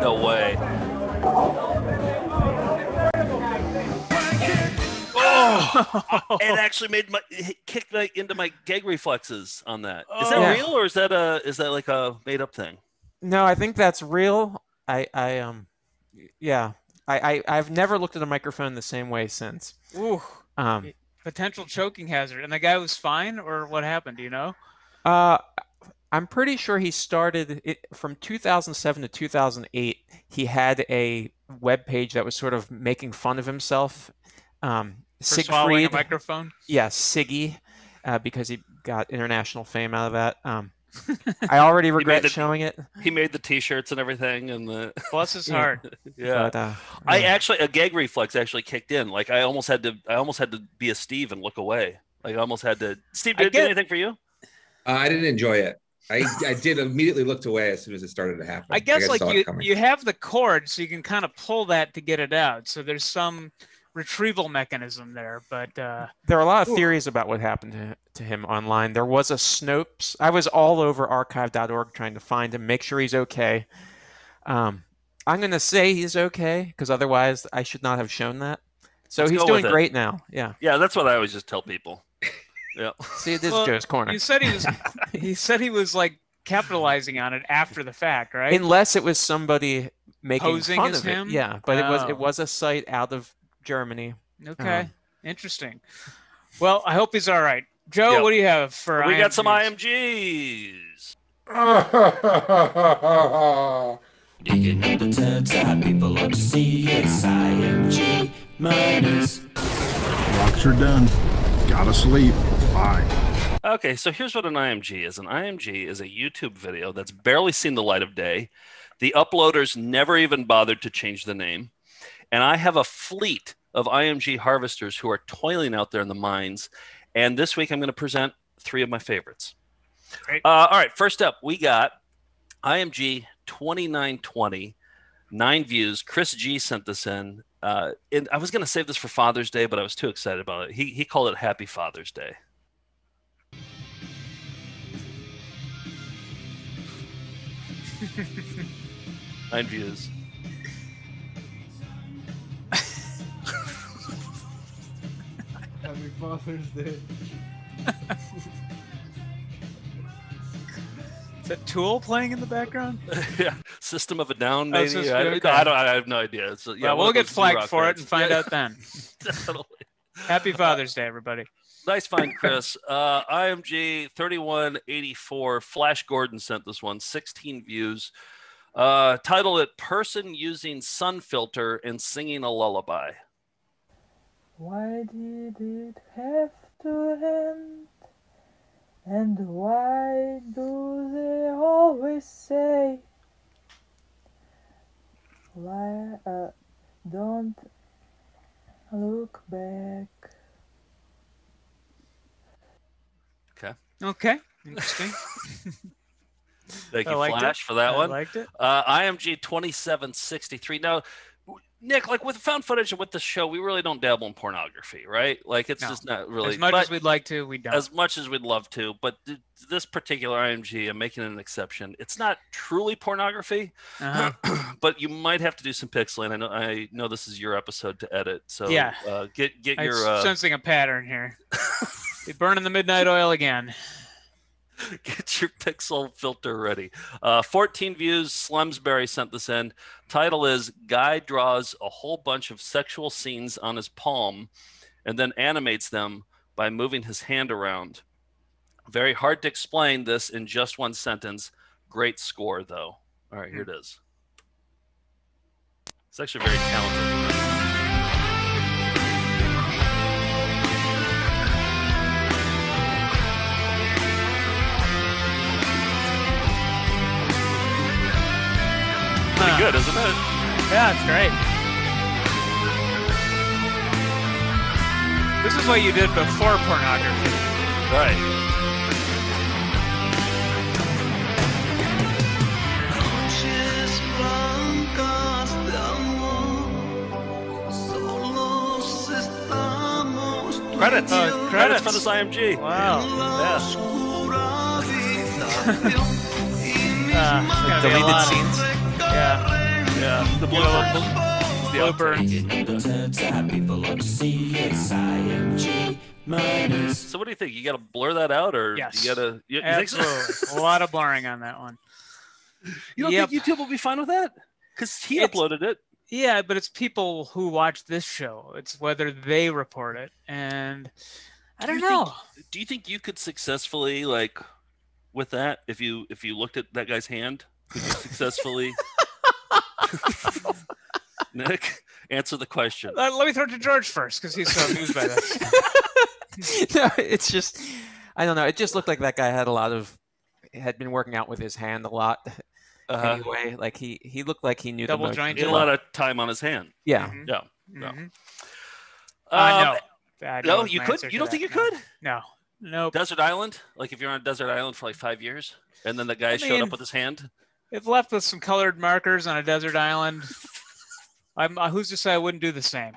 No way. Oh, it actually made into my gag reflexes on that. Is that real, or is that like a made up thing? No, I think that's real. I've never looked at a microphone the same way since. Ooh. Potential choking hazard. And the guy was fine, or what happened? Do you know? I'm pretty sure he started it from 2007 to 2008. He had a web page that was sort of making fun of himself. Swallowing a microphone. Yeah, Siggy, because he got international fame out of that. I already regret showing it. He made the t-shirts and everything, and bless his heart. Yeah. But, I actually a gag reflex kicked in. Like I almost had to be a Steve and look away. Like I almost had to. Steve, did it do anything for you? I didn't enjoy it. I did immediately looked away as soon as it started to happen. I guess like you have the cord, so you can kind of pull that to get it out. So there's some retrieval mechanism there, but there are a lot of theories about what happened to him online. There was a Snopes. I was all over archive.org trying to find him, make sure he's okay. I'm gonna say he's okay, because otherwise I should not have shown that. So he's doing great now. Yeah, that's what I always just tell people. Yeah. See, this is Joe's corner. You said he was like capitalizing on it after the fact, right? Unless it was somebody making fun of him. Yeah, but it was a site out of Germany. Okay. Interesting. Well, I hope he's all right. Joe, what do you have for IMGs? We got some IMGs. Did you know the turns out people ought to see? It's IMG minus. Rocks are done. Gotta sleep. Bye. Okay, so here's what an IMG is. An IMG is a YouTube video that's barely seen the light of day. The uploaders never even bothered to change the name. And I have a fleet of IMG harvesters who are toiling out there in the mines. And this week, I'm going to present three of my favorites. All right. First up, we got IMG 2920, 9 views. Chris G sent this in. And I was going to save this for Father's Day, but I was too excited about it. He called it Happy Father's Day. Nine views. Happy Father's Day. Is that Tool playing in the background? Yeah, System of a Down, maybe. Oh, I have no idea. So, yeah, we'll get flagged for it and find out then. Definitely. Happy Father's Day, everybody. Nice find, Chris. IMG 3184. Flash Gordon sent this one. 16 views. Title it Person Using Sun Filter and Singing a Lullaby. Why did it have to end? And why do they always say? Why don't look back? Okay. Interesting. Thank you, Flash, for that one. I liked it. IMG 2763. Now, Nick, like with Found Footage and with the show, we really don't dabble in pornography, right? Like it's just not really. As much as we'd like to, we don't. As much as we'd love to. But this particular IMG, I'm making an exception. It's not truly pornography, but you might have to do some pixeling. I know this is your episode to edit. So yeah. Get your... I'm sensing a pattern here. Burning the midnight oil again. Get your pixel filter ready. 14 views. Slumsberry sent this in. Title is Guy Draws a Whole Bunch of Sexual Scenes on His Palm and Then Animates Them by Moving His Hand Around. Very hard to explain this in just one sentence. Great score, though. All right, here it is. It's actually very talented. Pretty good, isn't it? Yeah, it's great. This is what you did before pornography. Right. Credits. Credits for this IMG. Wow. Yeah. Deleted scenes. Yeah. The blooper. So what do you think? You got to blur that out, or yes. You absolutely. A lot of blurring on that one. You don't think YouTube will be fine with that? Because he uploaded it. Yeah, but it's people who watch this show. It's whether they report it, and I don't know. Do you think you could successfully, like, with that, if you looked at that guy's hand, could you successfully? Nick, answer the question. Let me throw it to George first, because he's so amused by this. No, it's just, I don't know. It just looked like that guy had been working out with his hand a lot. Anyway, like he looked like he knew double joint. He had a lot of time on his hand. Yeah, no, you could. You don't think you could? No. Nope. Desert Island? Like if you're on a desert island for like 5 years, and then the guy showed up with his hand. If left with some colored markers on a desert island, who's to say I wouldn't do the same?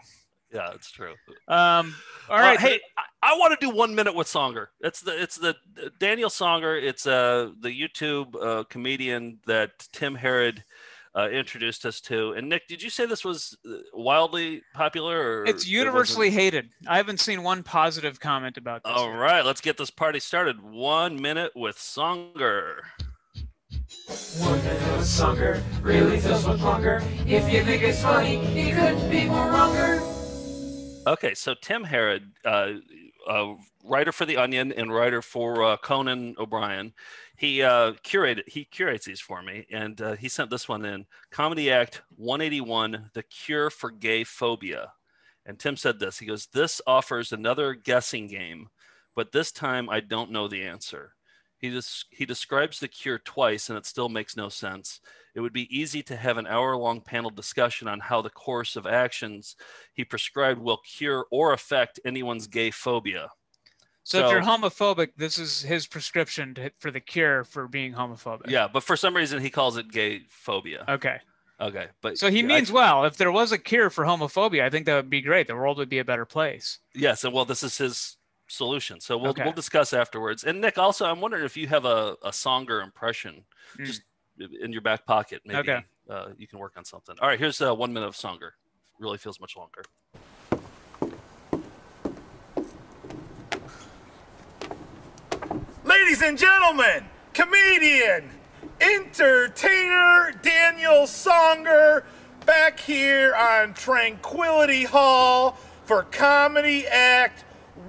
Yeah, that's true. All right. Hey, I want to do 1 minute with Songer. It's the Daniel Songer. It's the YouTube comedian that Tim Herrod introduced us to. And Nick, did you say this was wildly popular? Or it's universally hated. I haven't seen one positive comment about this. All right, let's get this party started. 1 minute with Songer. 1 minute with Songer really feels much longer. If you think it's funny, it couldn't be more wronger. Okay, so Tim Herrod, writer for The Onion and writer for Conan O'Brien, he curates these for me, and he sent this one in. Comedy Act 181, The Cure for Gay Phobia. And Tim said this. He goes, this offers another guessing game, but this time I don't know the answer. He describes the cure twice, and it still makes no sense. It would be easy to have an hour-long panel discussion on how the course of actions he prescribed will cure or affect anyone's gay phobia. So if you're homophobic, this is his prescription for the cure for being homophobic. Yeah, but for some reason he calls it gay phobia. Okay. Okay. But so he means well. If there was a cure for homophobia, I think that would be great. The world would be a better place. Yeah, so well, this is his solution. So we'll discuss afterwards. And Nick, also, I'm wondering if you have a song or impression just in your back pocket. Maybe you can work on something. All right, here's 1 minute of songer. Really feels much longer. Ladies and gentlemen, comedian, entertainer Daniel Songer back here on Tranquility Hall for Comedy Act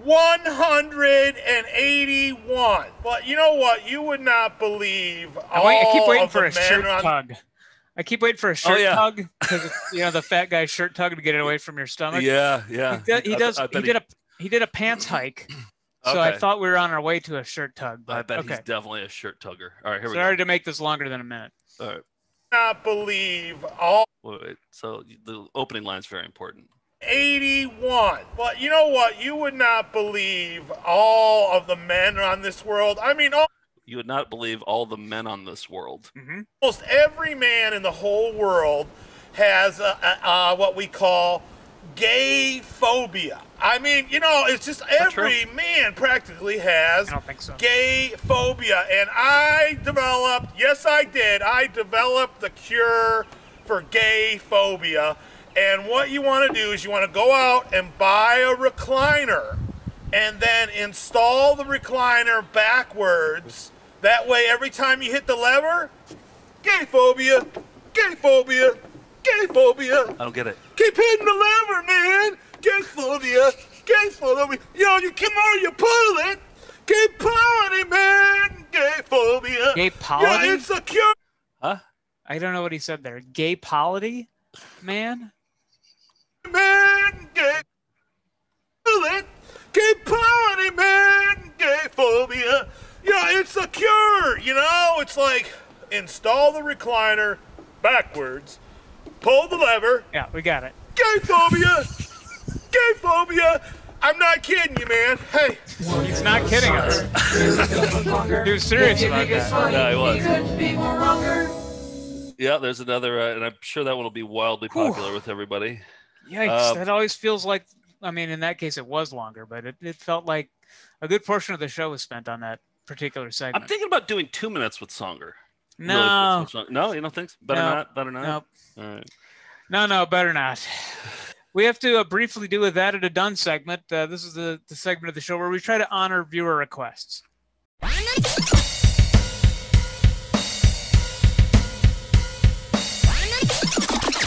181. Well, you know what? You would not believe I keep waiting for a shirt tug because you know the fat guy's shirt tug to get it away from your stomach. Yeah, yeah. He did a pants hike. So okay. I thought we were on our way to a shirt tug. But I bet he's definitely a shirt tugger. All right, here we go. Sorry to make this longer than a minute. All right. Not believe all. Wait, so the opening line's very important. 81. Well, you know what? You would not believe all of the men on this world. I mean, you would not believe all the men on this world. Mm-hmm. Almost every man in the whole world has what we call gay phobia. I mean, you know, it's just every man practically has gay phobia. And I developed the cure for gay phobia. And what you want to do is you want to go out and buy a recliner and then install the recliner backwards. That way, every time you hit the lever, gay phobia, gay phobia, gay phobia. I don't get it. Keep hitting the lever, man. Gay phobia, yo, you come on, you pull it. Gay polity, man. Gay phobia. Gay polity? Yeah, it's a cure. Huh? I don't know what he said there. Gay polity, man? Man, gay pull it. Gay polity, man. Gay phobia. Yeah, it's a cure, you know? It's like install the recliner backwards, pull the lever. Yeah, we got it. Gay phobia. Gay phobia! I'm not kidding you, man. Hey, he's not kidding us. He was serious about that. No, he was. Yeah, there's another, and I'm sure that one will be wildly popular with everybody. Yikes! That always feels like. I mean, in that case, it was longer, but it felt like a good portion of the show was spent on that particular segment. I'm thinking about doing 2 minutes with Songer. No, really, no, you don't think so? Better not. Nope. All right. No, better not. We have to briefly do a that at a done segment. This is the segment of the show where we try to honor viewer requests.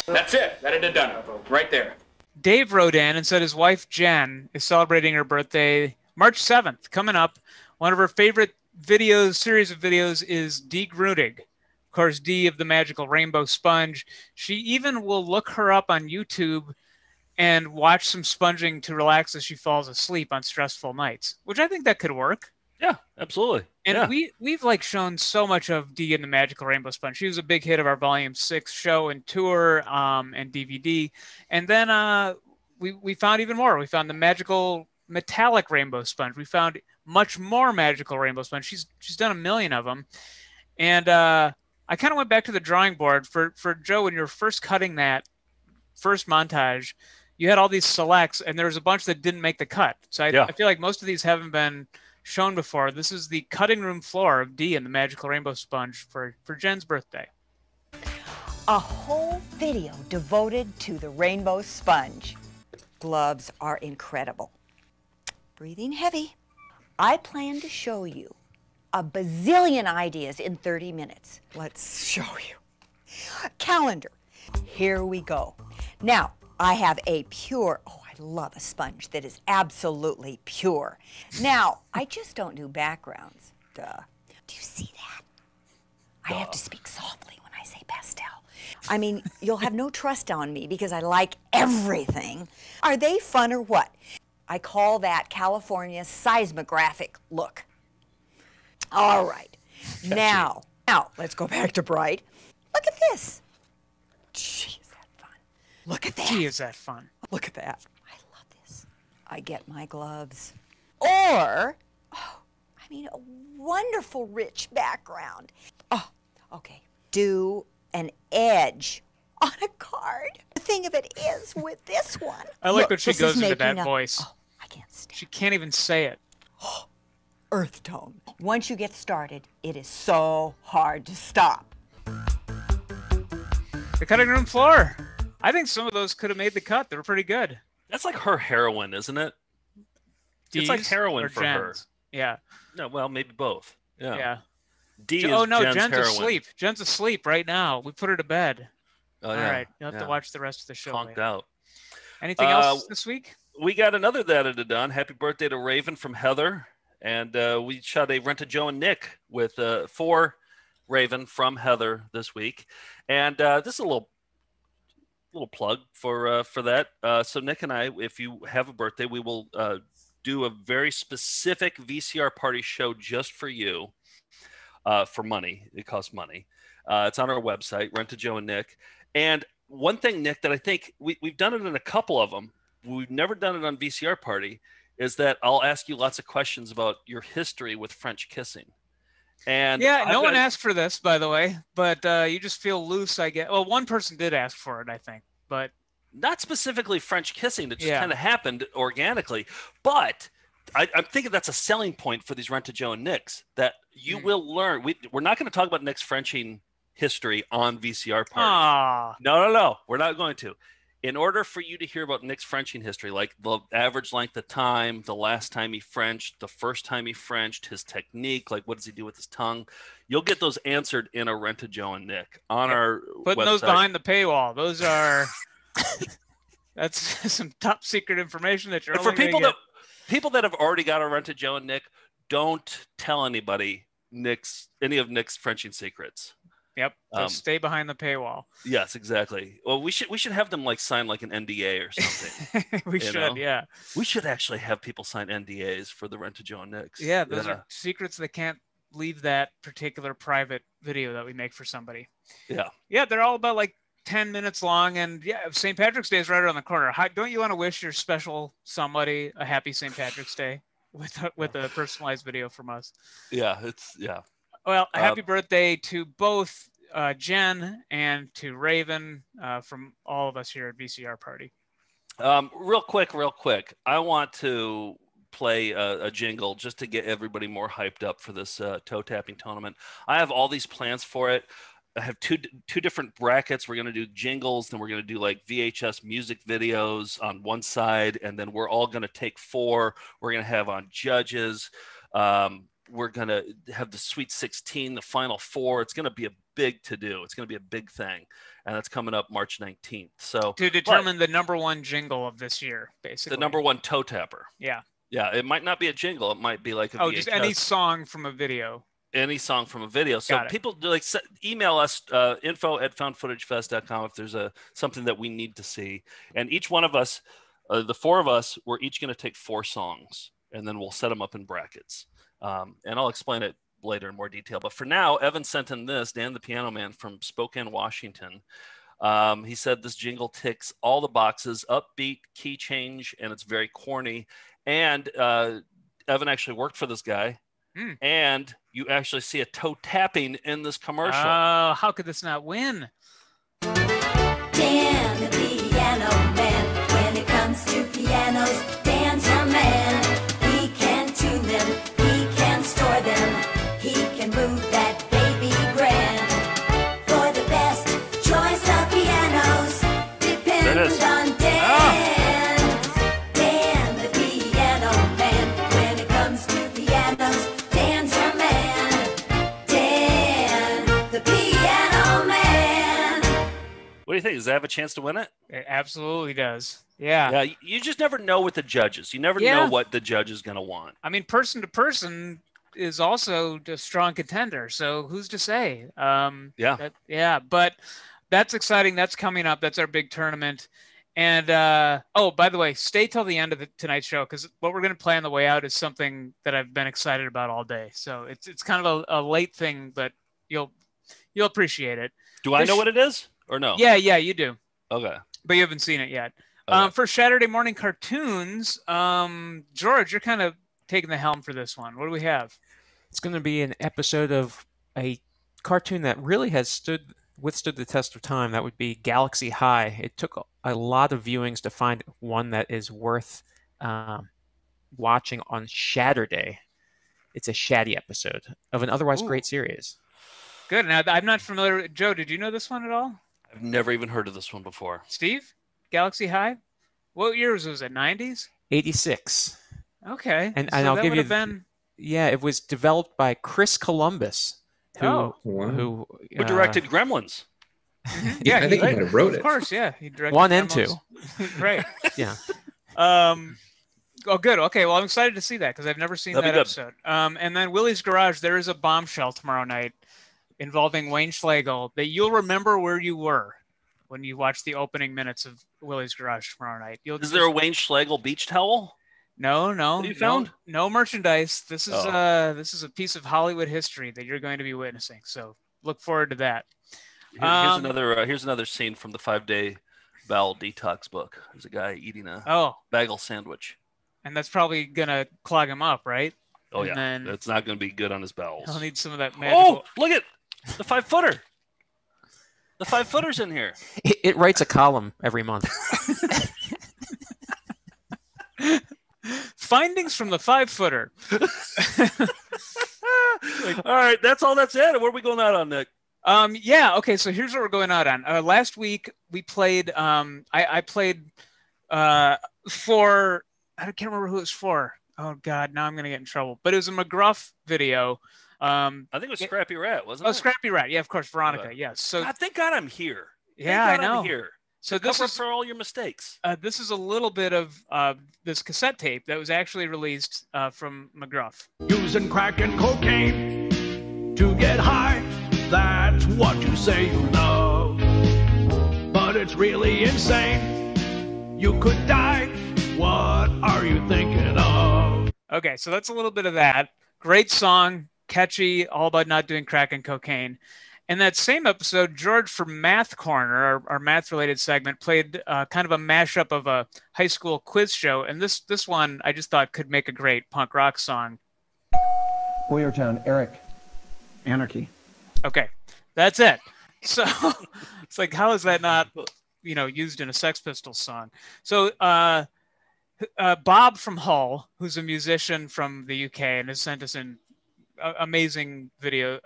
That's it. That it a done. Right there. Dave wrote in and said his wife, Jen, is celebrating her birthday March 7th. Coming up, one of her favorite series of videos is Die Gründung. Of course, D of the Magical Rainbow Sponge. She even will look her up on YouTube and watch some sponging to relax as she falls asleep on stressful nights, which I think that could work. Yeah, absolutely. And we've like shown so much of Dee and the Magical Rainbow Sponge. She was a big hit of our Volume 6 show and tour and DVD. And then we found even more. We found the Magical Metallic Rainbow Sponge. We found much more Magical Rainbow Sponge. She's done a million of them. And I kind of went back to the drawing board. For Joe, when you were first cutting that first montage, you had all these selects, and there was a bunch that didn't make the cut. So I feel like most of these haven't been shown before. This is the cutting room floor of Dee and the Magical Rainbow Sponge for Jen's birthday. A whole video devoted to the Rainbow Sponge. Gloves are incredible. Breathing heavy. I plan to show you a bazillion ideas in 30 minutes. Let's show you. Calendar. Here we go. Now, I have a pure, I love a sponge that is absolutely pure. Now, I just don't do backgrounds. Duh. Do you see that? Duh. I have to speak softly when I say pastel. I mean, you'll have no trust on me because I like everything. Are they fun or what? I call that California seismographic look. All right. Now, let's go back to bright. Look at this. Jeez. Look at that. Gee, is that fun. Look at that. I love this. I get my gloves. or, oh, I mean, a wonderful rich background. Oh, okay, do an edge on a card. The thing of it is, with this one, I like when she goes into that voice. Oh, I can't stand it. She can't even say it. Oh, earth tone. Once you get started, it is so hard to stop. The cutting room floor. I think some of those could have made the cut. They were pretty good. That's like her heroin, isn't it? D's, it's like heroin for Jen's. Her. Yeah. No, well, maybe both. Yeah. Yeah. D is, oh no, Jen's heroin. Asleep. Jen's asleep right now. We put her to bed. Oh, yeah. All right, you'll have to watch the rest of the show. Conked out. Anything else this week? We got another that it done. Happy birthday to Raven from Heather, and we shot a Rent a Joe and Nick with for Raven from Heather this week, and this is a little plug for that. So Nick and I, if you have a birthday, we will do a very specific VCR party show just for you. For money, it costs money. It's on our website, Rent to Joe and Nick. And one thing, Nick, that I think we've done it in a couple of them. We've never done it on VCR Party. Is that I'll ask you lots of questions about your history with French kissing. And yeah, no one asked for this, by the way. But you just feel loose, I guess. Well, one person did ask for it, I think, but not specifically French kissing. It just kind of happened organically. But I'm thinking that's a selling point for these Rent to Joe and Nick's, that you will learn. We're not going to talk about Nick's Frenching history on VCR Party. No. We're not going to. In order for you to hear about Nick's Frenching history, like the average length of time, the last time he Frenched, the first time he Frenched, his technique, like what does he do with his tongue, you'll get those answered in a Rent to Joe and Nick on our Putting website. Those behind the paywall. Those are – that's some top secret information that you're and only for people get. People that have already got a Rent to Joe and Nick, don't tell anybody any of Nick's Frenching secrets. Yep. So stay behind the paywall. Yes, exactly. Well, we should have them like sign like an NDA or something. we should. We should actually have people sign NDAs for the Rent to Joe and Nick's. Yeah, those are secrets that can't leave that particular private video that we make for somebody. Yeah. Yeah, they're all about like 10 minutes long, and St. Patrick's Day is right around the corner. Don't you want to wish your special somebody a happy St. Patrick's Day with a personalized video from us? Yeah, well, happy birthday to both Jen and to Raven from all of us here at VCR Party. Real quick, I want to play a jingle just to get everybody more hyped up for this toe tapping tournament. I have all these plans for it. I have two different brackets. We're going to do jingles, then we're going to do like VHS music videos on one side, and then we're all going to take four. We're going to have on judges. We're going to have the Sweet 16, the Final Four. It's going to be a big to-do. It's going to be a big thing, and that's coming up March 19th. So to determine the number one jingle of this year, basically. The number one toe tapper. Yeah. Yeah, it might not be a jingle. It might be like a VHS. Just any song from a video. Any song from a video. So people do like email us info@foundfootagefest.com if there's something that we need to see. And each one of us, the four of us, we're each going to take four songs, and then we'll set them up in brackets. And I'll explain it later in more detail. But for now, Evan sent in this, Dan the Piano Man from Spokane, Washington. He said this jingle ticks all the boxes, upbeat, key change, and it's very corny. And Evan actually worked for this guy. And you actually see a toe tapping in this commercial. Oh, how could this not win? Dan the Piano Man. When it comes to pianos, Dan's your man. He can tune them. He can store them. He can move that baby grand. For the best choice of pianos, dependent on Dan. Oh. What do you think? Does that have a chance to win it? It absolutely does. Yeah. Yeah. You just never know with the judges. You never know what the judge is going to want. I mean, Person to Person is also a strong contender. So who's to say? But that's exciting. That's coming up. That's our big tournament. And by the way, stay till the end of tonight's show, because what we're going to play on the way out is something that I've been excited about all day. So it's kind of a late thing, but you'll appreciate it. Do I know what it is? Or no? Yeah, you do. Okay. But you haven't seen it yet. Okay. For Saturday morning cartoons, George, you're kind of taking the helm for this one. What do we have? It's going to be an episode of a cartoon that really has withstood the test of time. That would be Galaxy High. It took a lot of viewings to find one that is worth watching on Shatterday. It's a shatty episode of an otherwise great series. Good. Now, I'm not familiar with Joe. Did you know this one at all? I've never even heard of this one before. Steve? Galaxy High? What years was it? 90s? 86. Okay. And so I'll give you... Yeah, it was developed by Chris Columbus, who directed Gremlins. Yeah, I think he might have wrote it. Of course, yeah. He directed one Gremlins. And two. Right. Yeah. Oh, good. Okay, well, I'm excited to see that because I've never seen that episode. And then Willie's Garage, there is a bombshell tomorrow night involving Wayne Schlegel that you'll remember where you were when you watch the opening minutes of Willie's Garage tomorrow night. Is there a Wayne Schlegel beach towel? No. You found? No merchandise. This is this is a piece of Hollywood history that you're going to be witnessing. So look forward to that. Here's another scene from the 5-Day Bowel Detox book. There's a guy eating a bagel sandwich, and that's probably gonna clog him up, right? Oh yeah, that's not gonna be good on his bowels. He'll need some of that magical... Oh, look at the 5-footer. The 5-footer's in here. It writes a column every month. Findings from the 5-footer. All right, that's all that's it. What are we going out on, Nick? So here's what we're going out on. Last week, we played, I can't remember who it was for. Oh, God, now I'm going to get in trouble. But it was a McGruff video. I think it was Scrappy Rat, wasn't it? Oh, Scrappy Rat. Yeah, of course, Veronica. Yes. Yeah. So thank God I'm here. Thank God I know. I'm here. So this is for all your mistakes. This is a little bit of this cassette tape that was actually released from McGruff. Using crack and cocaine to get high, that's what you say you love. But it's really insane. You could die. What are you thinking of? Okay, so that's a little bit of that. Great song, catchy, all about not doing crack and cocaine. In that same episode, George from Math Corner, our math-related segment, played kind of a mashup of a high school quiz show. And this one I just thought could make a great punk rock song. Boyertown, Eric. Anarchy. Okay, that's it. So it's like, how is that not, used in a Sex Pistols song? So Bob from Hull, who's a musician from the UK and has sent us an amazing video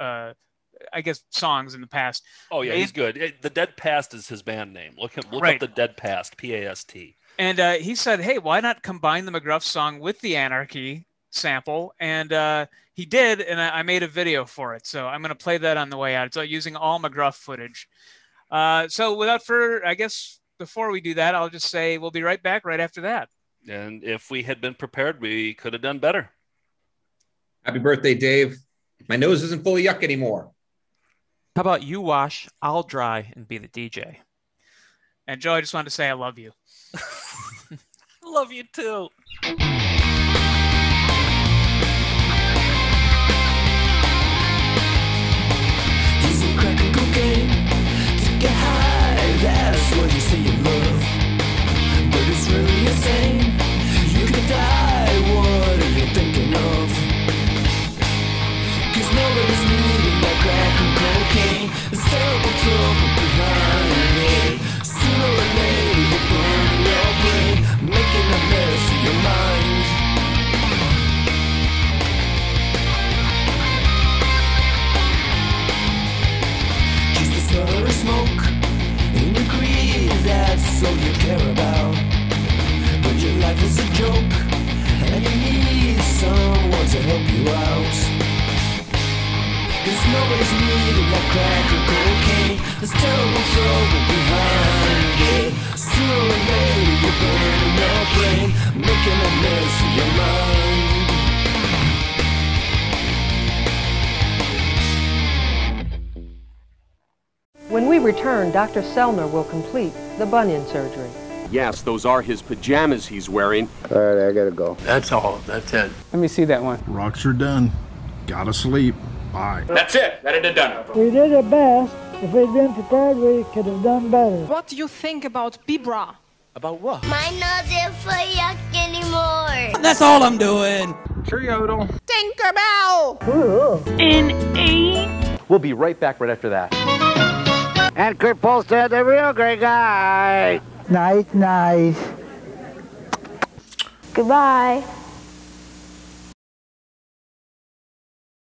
songs in the past. Oh yeah, he's good. The Dead Past is his band name. Look up the Dead Past, P-A-S-T. And he said, hey, why not combine the McGruff song with the Anarchy sample? And he did, and I made a video for it. So I'm going to play that on the way out. It's using all McGruff footage. So without further, I guess before we do that, I'll just say we'll be right back right after that. And if we had been prepared, we could have done better. Happy birthday, Dave. My nose isn't full of yuck anymore. How about you wash, I'll dry, and be the DJ? And Joe, I just wanted to say I love you. Love you too. Using crack and cocaine to get high. That's what you say you love. But it's really insane. You could die. What are you thinking of? Cause nobody's needing that crack and cocaine. It's terrible trouble behind it. Sooner or later you'll burn your brain, making a mess of your mind. Just a smell of smoke in your greed, that's all you care about. But your life is a joke, and you need someone to help you out. Cause nobody's needing that crack or cocaine. There's terrible trouble behind it. Sooner or later you're burning your brain, making a mess of your mind. When we return, Dr. Selner will complete the bunion surgery. Yes, those are his pajamas he's wearing. All right, I gotta go. That's all. That's it. Let me see that one. Rocks are done. Gotta sleep. Bye. That's it. That it had done. We did our best. If we'd been prepared, we could have done better. What do you think about Bibra? About what? My nose is for yuck. anymore. That's all I'm doing. Cheerio. Tinkerbell. Ooh. In 8. We'll be right back right after that. And Kurt Polstad, the real great guy. Night, night. Goodbye.